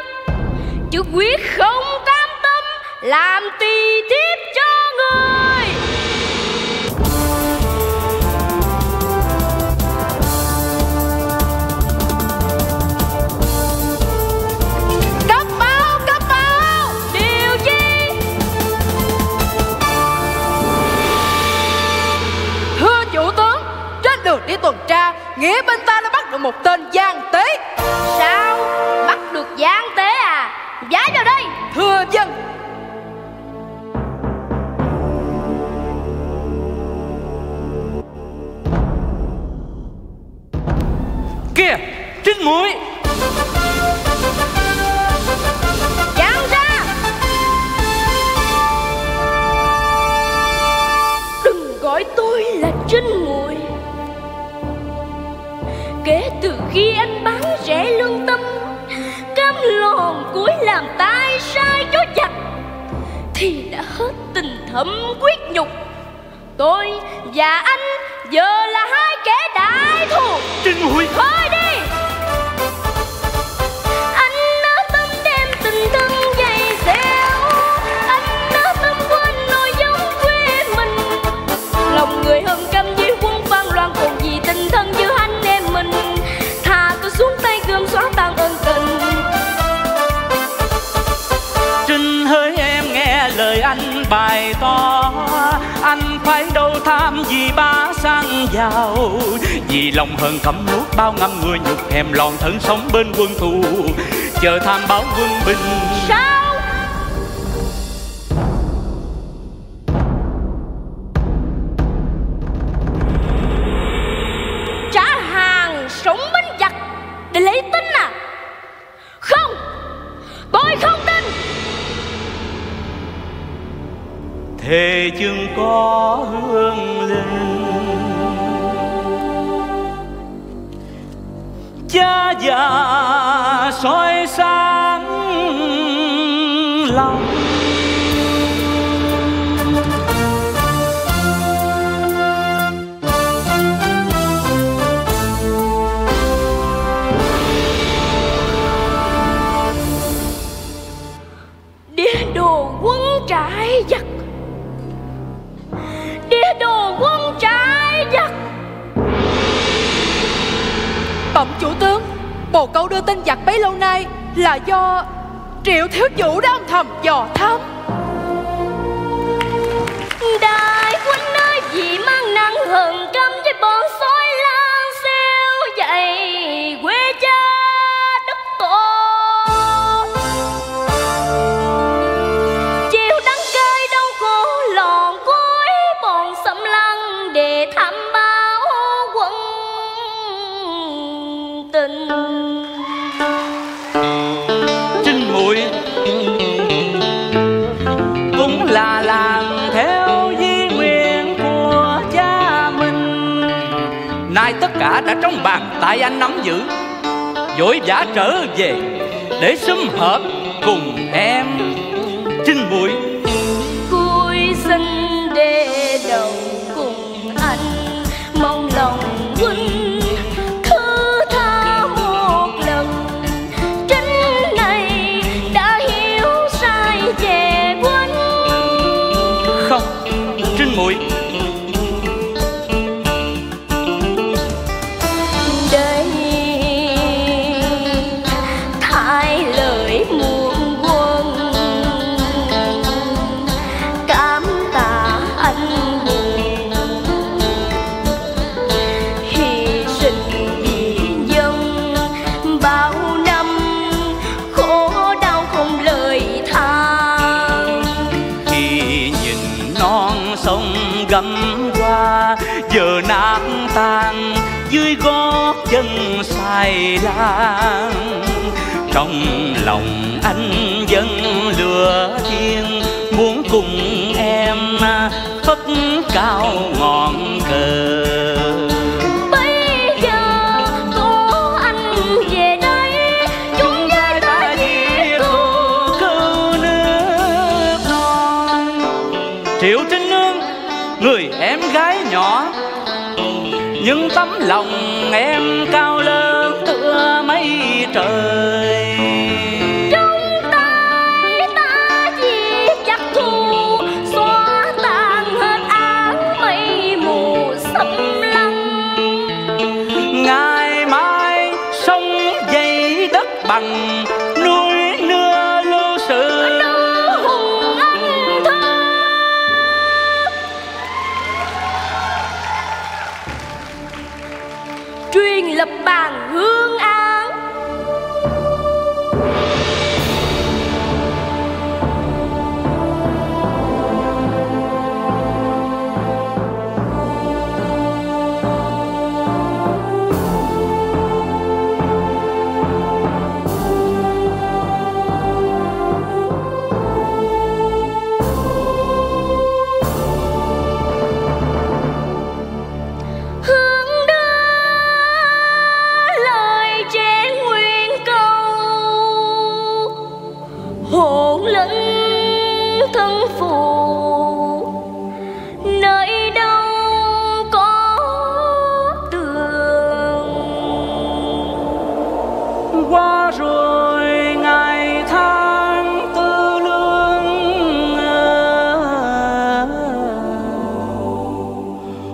chứ quyết không cam tâm làm tỳ thiếp cho người. Đi tuần tra, nghĩa bên ta đã bắt được một tên gian tế. Sao? Bắt được gian tế à? Giải vào đây. Thưa dân. Kìa, trứng muối. Giao ra. Đừng gọi tôi là trứng muối. Kể từ khi anh bán rẻ lương tâm, cam lòn cuối làm tay sai chó chặt, thì đã hết tình thâm quyết nhục. Tôi và anh giờ là hai kẻ đại thù. Trinh Huy, thôi đi. Anh nỡ tâm đem tình thân dày xéo, anh nỡ tâm quên nỗi giống quê mình. Lòng người hơn cam diêu quân Văn Loan, còn gì tình thân như anh em mình. Thà tôi xuống tay gươm xóa tan ân tình. Trinh hỡi em nghe lời anh bài to, anh phải đâu tham vì ba sang giàu, vì lòng hờn cấm nuốt bao năm người nhục, thèm lòng thân sống bên quân thù, chờ tham báo quân bình. Sao? Để lấy tin à? Không, tôi không tin. Thề chừng có hương linh, cha già soi sáng lòng. Giặc địa đồ quân trái giặc. Bẩm chủ tướng, bồ câu đưa tin giặc bấy lâu nay là do Triệu thiếu chủ đang thầm dò thám. Đại quân nơi gì mang nặng hờn căm với bọn sói lang xeo dậy quê cha đất tổ. Trinh muội cũng là làm theo di nguyện của cha mình, nay tất cả đã trong bàn tay anh nắm giữ, vội vã trở về để sum họp cùng em. Trinh muội vui xin để đầu cùng anh, mong lòng quân muội. Đây thay lời muôn quân, cảm tạ anh buồn hy sinh vì dân bao năm khổ đau không lời than. Khi nhìn non sông gấm qua giờ nắng tan dưới gót chân Sài Lan, trong lòng anh vẫn lửa thiên muốn cùng em phất cao ngọn cờ. Em gái nhỏ những tấm lòng em cao lớn tựa mây trời. Trong tay ta chỉ chắc thu xóa tan hết áng mây mù xâm lăng. Ngày mai sông dây đất bằng núi nưa lưu sự hùng anh thơ. Truyền lập bàn hương án.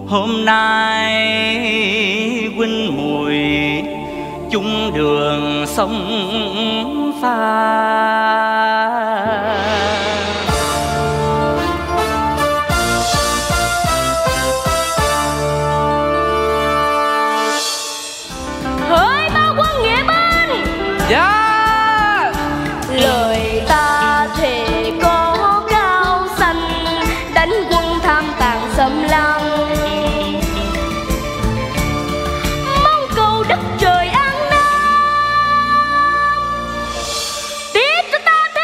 Hôm nay huynh muội chung đường sông pha. Hỡi bao quân nghĩa binh. Dạ. Lời ta thề có cao xanh, đánh quân tham tàn xâm lăng. Đất trời an nam. Tiếp cho ta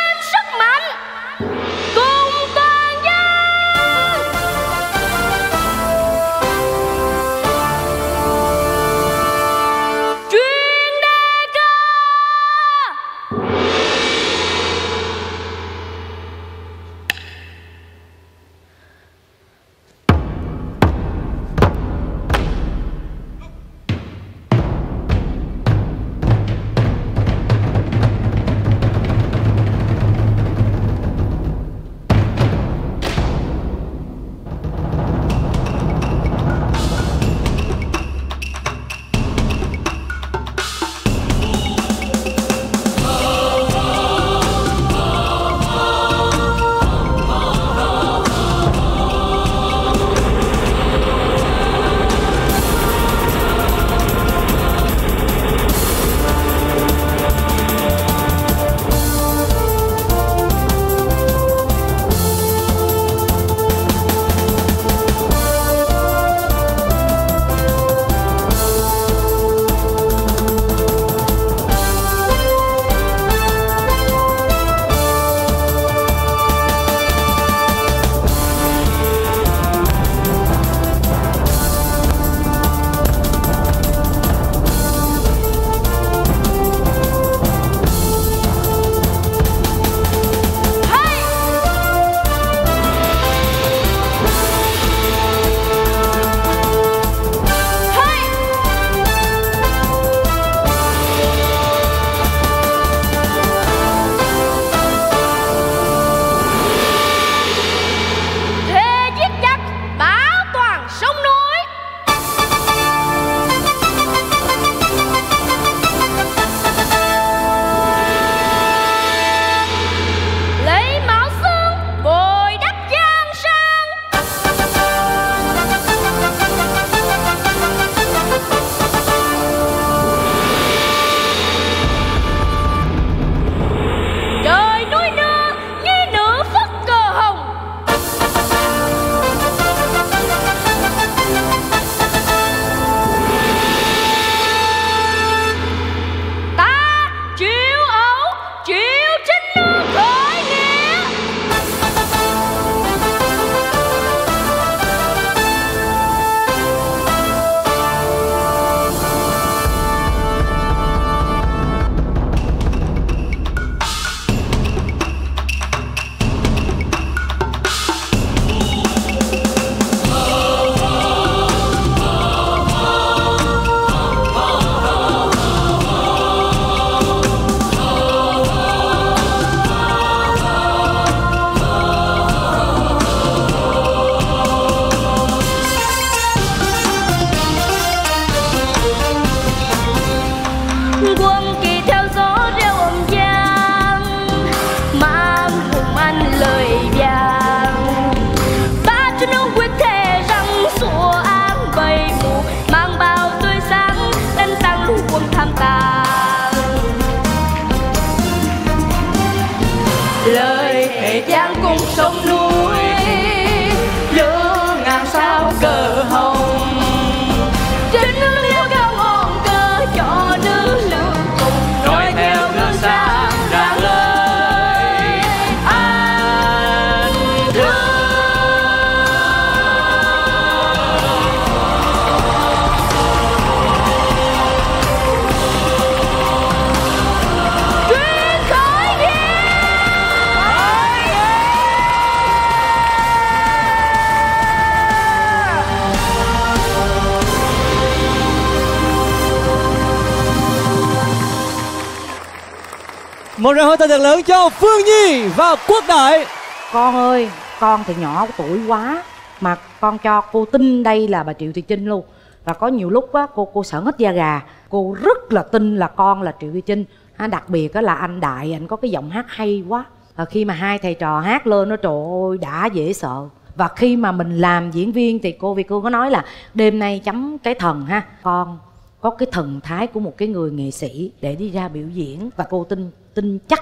Một tràng hô tay thật lớn cho Phương Nhi và Quốc Đại. Con ơi, con thì nhỏ tuổi quá mà con cho cô tin đây là bà Triệu Thị Trinh luôn. Và có nhiều lúc á, cô cô sợ hết da gà. Cô rất là tin là con là Triệu Thị Trinh. Đặc biệt là anh Đại, anh có cái giọng hát hay quá. Và khi mà hai thầy trò hát lên nó trời ơi đã dễ sợ. Và khi mà mình làm diễn viên thì cô Vy Cương có nói là đêm nay chấm cái thần ha, con có cái thần thái của một cái người nghệ sĩ để đi ra biểu diễn. Và cô tin tin chắc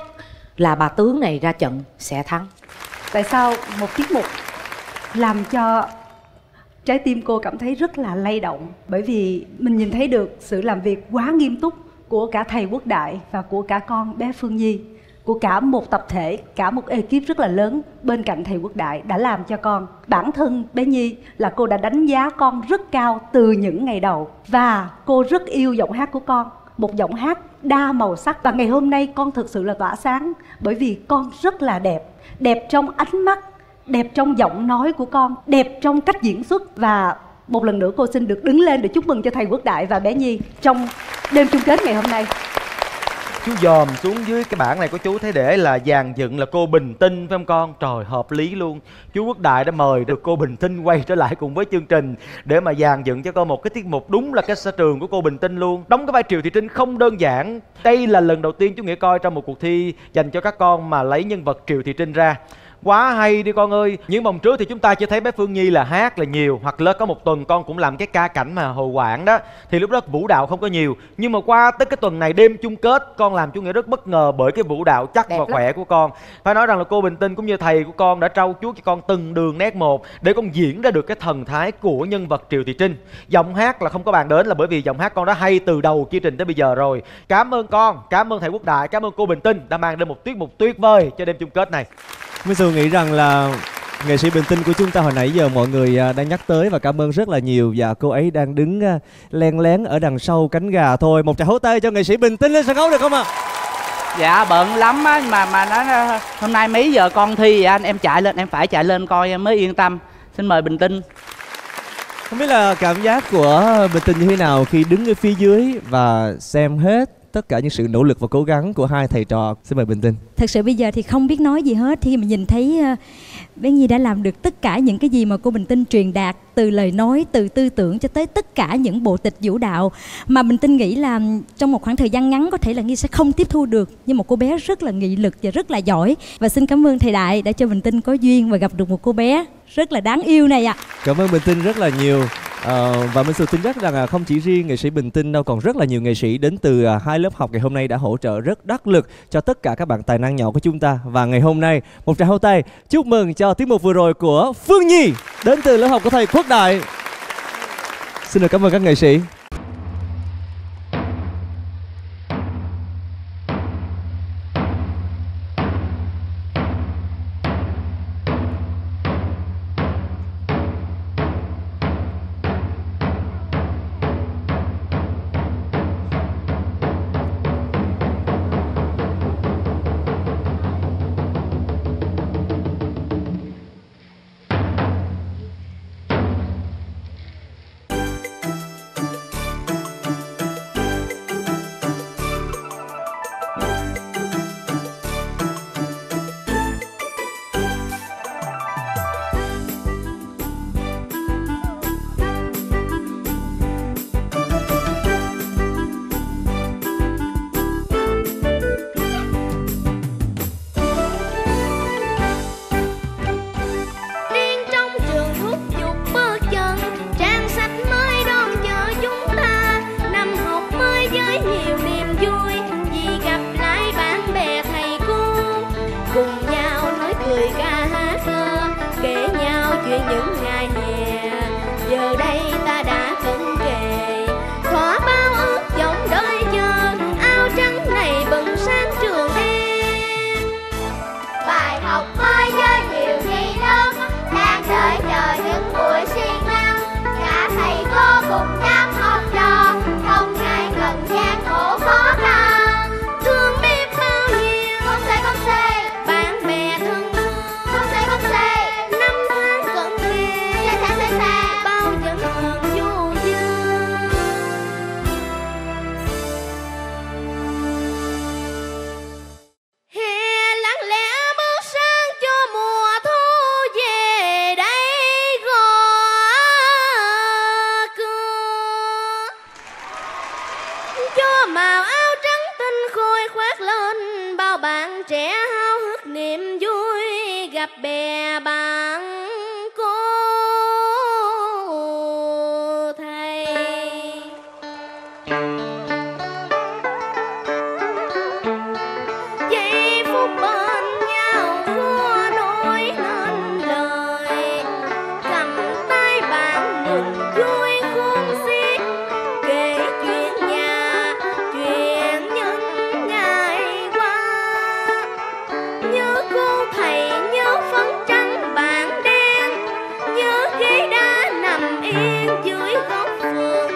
là bà tướng này ra trận sẽ thắng. Tại sao một tiết mục làm cho trái tim cô cảm thấy rất là lay động? Bởi vì mình nhìn thấy được sự làm việc quá nghiêm túc của cả thầy Quốc Đại và của cả con bé Phương Nhi, của cả một tập thể, cả một ekip rất là lớn bên cạnh thầy Quốc Đại đã làm cho con. Bản thân bé Nhi là cô đã đánh giá con rất cao từ những ngày đầu. Và cô rất yêu giọng hát của con, một giọng hát đa màu sắc. Và ngày hôm nay con thực sự là tỏa sáng, bởi vì con rất là đẹp. Đẹp trong ánh mắt, đẹp trong giọng nói của con, đẹp trong cách diễn xuất. Và một lần nữa cô xin được đứng lên để chúc mừng cho thầy Quốc Đại và bé Nhi trong đêm chung kết ngày hôm nay. Chú dòm xuống dưới cái bảng này của chú thấy để là dàn dựng là cô Bình Tinh phải không con? Trời, hợp lý luôn. Chú Quốc Đại đã mời được cô Bình Tinh quay trở lại cùng với chương trình để mà dàn dựng cho con một cái tiết mục đúng là cái sở trường của cô Bình Tinh luôn. Đóng cái vai Triệu Thị Trinh không đơn giản. Đây là lần đầu tiên chú Nghĩa coi trong một cuộc thi dành cho các con mà lấy nhân vật Triệu Thị Trinh ra. Quá hay đi con ơi. Những vòng trước thì chúng ta chưa thấy bé Phương Nhi là hát là nhiều. Hoặc là có một tuần con cũng làm cái ca cảnh mà Hồ Quảng đó, thì lúc đó vũ đạo không có nhiều. Nhưng mà qua tới cái tuần này đêm chung kết, con làm chú Nghĩa rất bất ngờ bởi cái vũ đạo chắc đẹp và khỏe lắm của con. Phải nói rằng là cô Bình Tinh cũng như thầy của con đã trau chuốt cho con từng đường nét một để con diễn ra được cái thần thái của nhân vật Triệu Thị Trinh. Giọng hát là không có bàn đến, là bởi vì giọng hát con đã hay từ đầu chương trình tới bây giờ rồi. Cảm ơn con, cảm ơn thầy Quốc Đại, cảm ơn cô Bình Tinh đã mang đến một tiết mục tuyệt vời cho đêm chung kết này. Mình thường nghĩ rằng là nghệ sĩ Bình Tinh của chúng ta hồi nãy giờ mọi người đang nhắc tới và cảm ơn rất là nhiều. Và cô ấy đang đứng len lén ở đằng sau cánh gà thôi. Một tràng hỗ tay cho nghệ sĩ Bình Tinh lên sân khấu được không ạ? Dạ bận lắm á, mà mà nó hôm nay mấy giờ con thi vậy anh? Em chạy lên, em phải chạy lên coi mới yên tâm. Xin mời Bình Tinh. Không biết là cảm giác của Bình Tinh như thế nào khi đứng ở phía dưới và xem hết tất cả những sự nỗ lực và cố gắng của hai thầy trò. Xin mời Bình Tinh. Thật sự bây giờ thì không biết nói gì hết khi mà nhìn thấy uh, bé Nhi đã làm được tất cả những cái gì mà cô Bình Tinh truyền đạt, từ lời nói, từ tư tưởng cho tới tất cả những bộ tịch vũ đạo mà Bình Tinh nghĩ là trong một khoảng thời gian ngắn có thể là Nhi sẽ không tiếp thu được. Nhưng một cô bé rất là nghị lực và rất là giỏi. Và xin cảm ơn thầy Đại đã cho Bình Tinh có duyên và gặp được một cô bé rất là đáng yêu này ạ. À. Cảm ơn Bình Tinh rất là nhiều. À, và mình sự tin chắc rằng là không chỉ riêng nghệ sĩ Bình Tinh đâu, còn rất là nhiều nghệ sĩ đến từ à, hai lớp học ngày hôm nay đã hỗ trợ rất đắc lực cho tất cả các bạn tài năng nhỏ của chúng ta. Và ngày hôm nay một tràng hô tay chúc mừng cho tiết mục vừa rồi của Phương Nhi đến từ lớp học của thầy Quốc Đại. Xin được cảm ơn các nghệ sĩ. màu áo trắng tinh khôi khoác lên, bao bạn trẻ háo hức niềm vui gặp bè bạn cô thầy. Giây phút bên nhau xua nổi nên lời, cầm tay bạn mừng vui khôn xiết, kể chuyện nhà chuyện những ngày qua. Nhớ cô thầy nhớ phấn trắng bạn đen, nhớ ghế đá nằm yên dưới góc vườn.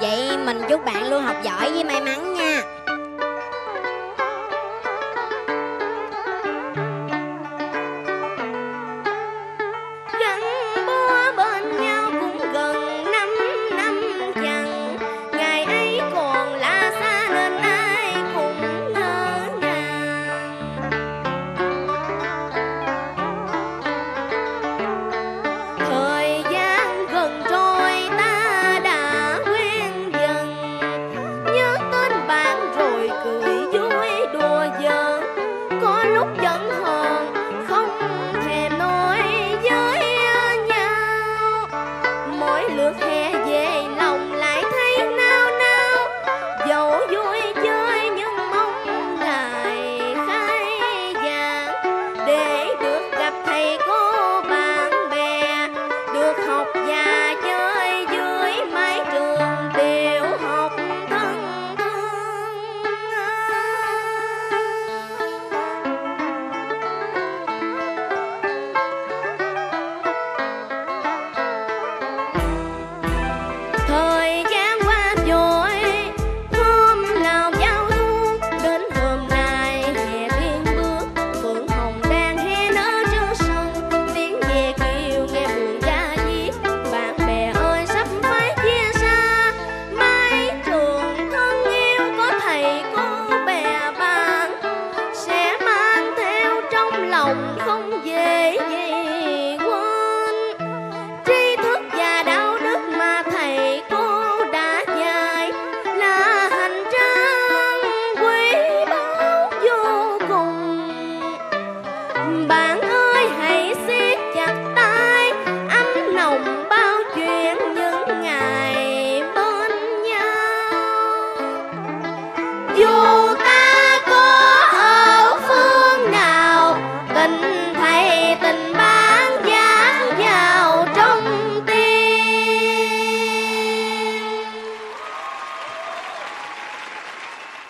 Vậy mình chúc bạn luôn học giỏi với may mắn nha. Gắn bó bên nhau cũng gần năm năm chằng, ngày ấy còn là xa nên ai cũng ngỡ ngàng. Thời gian gần trôi ta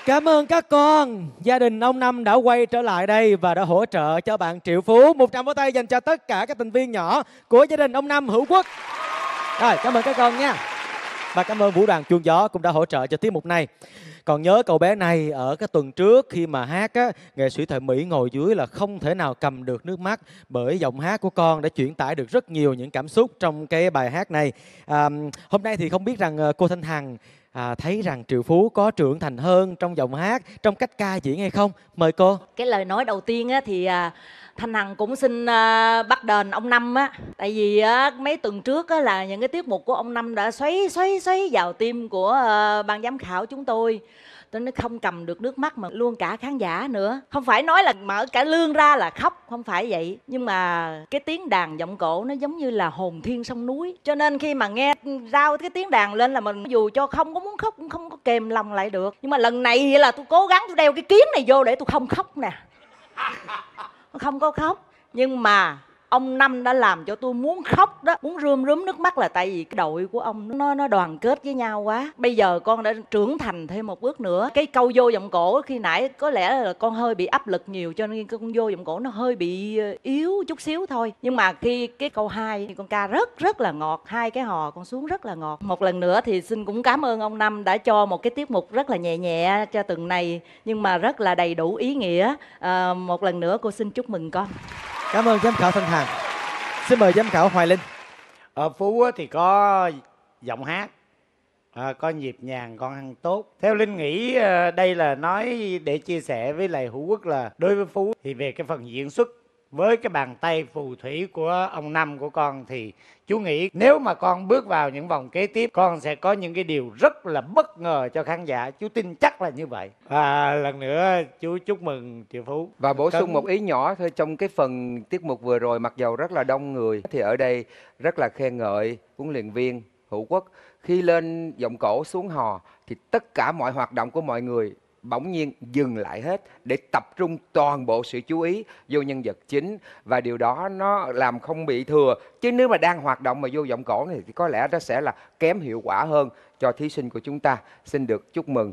Cảm ơn các con. Gia đình ông Năm đã quay trở lại đây và đã hỗ trợ cho bạn Triệu Phú. Một tràng vỗ tay dành cho tất cả các thành viên nhỏ của gia đình ông Năm Hữu Quốc. Rồi, cảm ơn các con nha. Và cảm ơn Vũ đoàn Chuông Gió cũng đã hỗ trợ cho tiết mục này. Còn nhớ cậu bé này ở cái tuần trước khi mà hát á, nghệ sĩ Thời Mỹ ngồi dưới là không thể nào cầm được nước mắt, bởi giọng hát của con đã chuyển tải được rất nhiều những cảm xúc trong cái bài hát này. À, hôm nay thì không biết rằng cô Thanh Hằng À, thấy rằng Triệu Phú có trưởng thành hơn trong giọng hát, trong cách ca diễn hay không? Mời cô. Cái lời nói đầu tiên á, thì à, Thanh Hằng cũng xin à, bắt đền ông Năm á. Tại vì á, mấy tuần trước á, là những cái tiết mục của ông Năm đã xoáy xoáy xoáy vào tim của à, ban giám khảo chúng tôi. Tôi nói không cầm được nước mắt mà luôn cả khán giả nữa. Không phải nói là mở cả lương ra là khóc, không phải vậy. Nhưng mà cái tiếng đàn giọng cổ nó giống như là hồn thiên sông núi. Cho nên khi mà nghe rao cái tiếng đàn lên là mình dù cho không có muốn khóc cũng không có kềm lòng lại được. Nhưng mà lần này thì là tôi cố gắng tôi đeo cái kiếm này vô để tôi không khóc nè. Không có khóc. Nhưng mà Ông Năm đã làm cho tôi muốn khóc đó, muốn rơm rớm nước mắt là tại vì cái đội của ông nó nó đoàn kết với nhau quá. Bây giờ con đã trưởng thành thêm một bước nữa. Cái câu vô vòng cổ khi nãy có lẽ là con hơi bị áp lực nhiều cho nên con vô vòng cổ nó hơi bị yếu chút xíu thôi. Nhưng mà khi cái câu hai thì con ca rất rất là ngọt, hai cái hò con xuống rất là ngọt. Một lần nữa thì xin cũng cảm ơn ông Năm đã cho một cái tiết mục rất là nhẹ nhẹ cho tuần này nhưng mà rất là đầy đủ ý nghĩa. À, một lần nữa cô xin chúc mừng con. Cảm ơn giám khảo Thanh Hằng. Xin mời giám khảo Hoài Linh. Ở Phú thì có giọng hát, có nhịp nhàng, con ăn tốt. Theo Linh nghĩ đây là nói để chia sẻ với lại Hữu Quốc là đối với Phú thì về cái phần diễn xuất với cái bàn tay phù thủy của ông Năm của con thì chú nghĩ nếu mà con bước vào những vòng kế tiếp con sẽ có những cái điều rất là bất ngờ cho khán giả. Chú tin chắc là như vậy. Và lần nữa chú chúc mừng Triệu Phú. Và bổ sung một ý nhỏ thôi, trong cái phần tiết mục vừa rồi mặc dầu rất là đông người thì ở đây rất là khen ngợi huấn luyện viên Hữu Quốc. Khi lên giọng cổ xuống hò thì tất cả mọi hoạt động của mọi người bỗng nhiên dừng lại hết để tập trung toàn bộ sự chú ý vô nhân vật chính. Và điều đó nó làm không bị thừa. Chứ nếu mà đang hoạt động mà vô giọng cổ thì có lẽ nó sẽ là kém hiệu quả hơn cho thí sinh của chúng ta. Xin được chúc mừng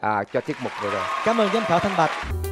à, cho tiết mục vừa rồi. Cảm ơn giám khảo Thanh Bạch.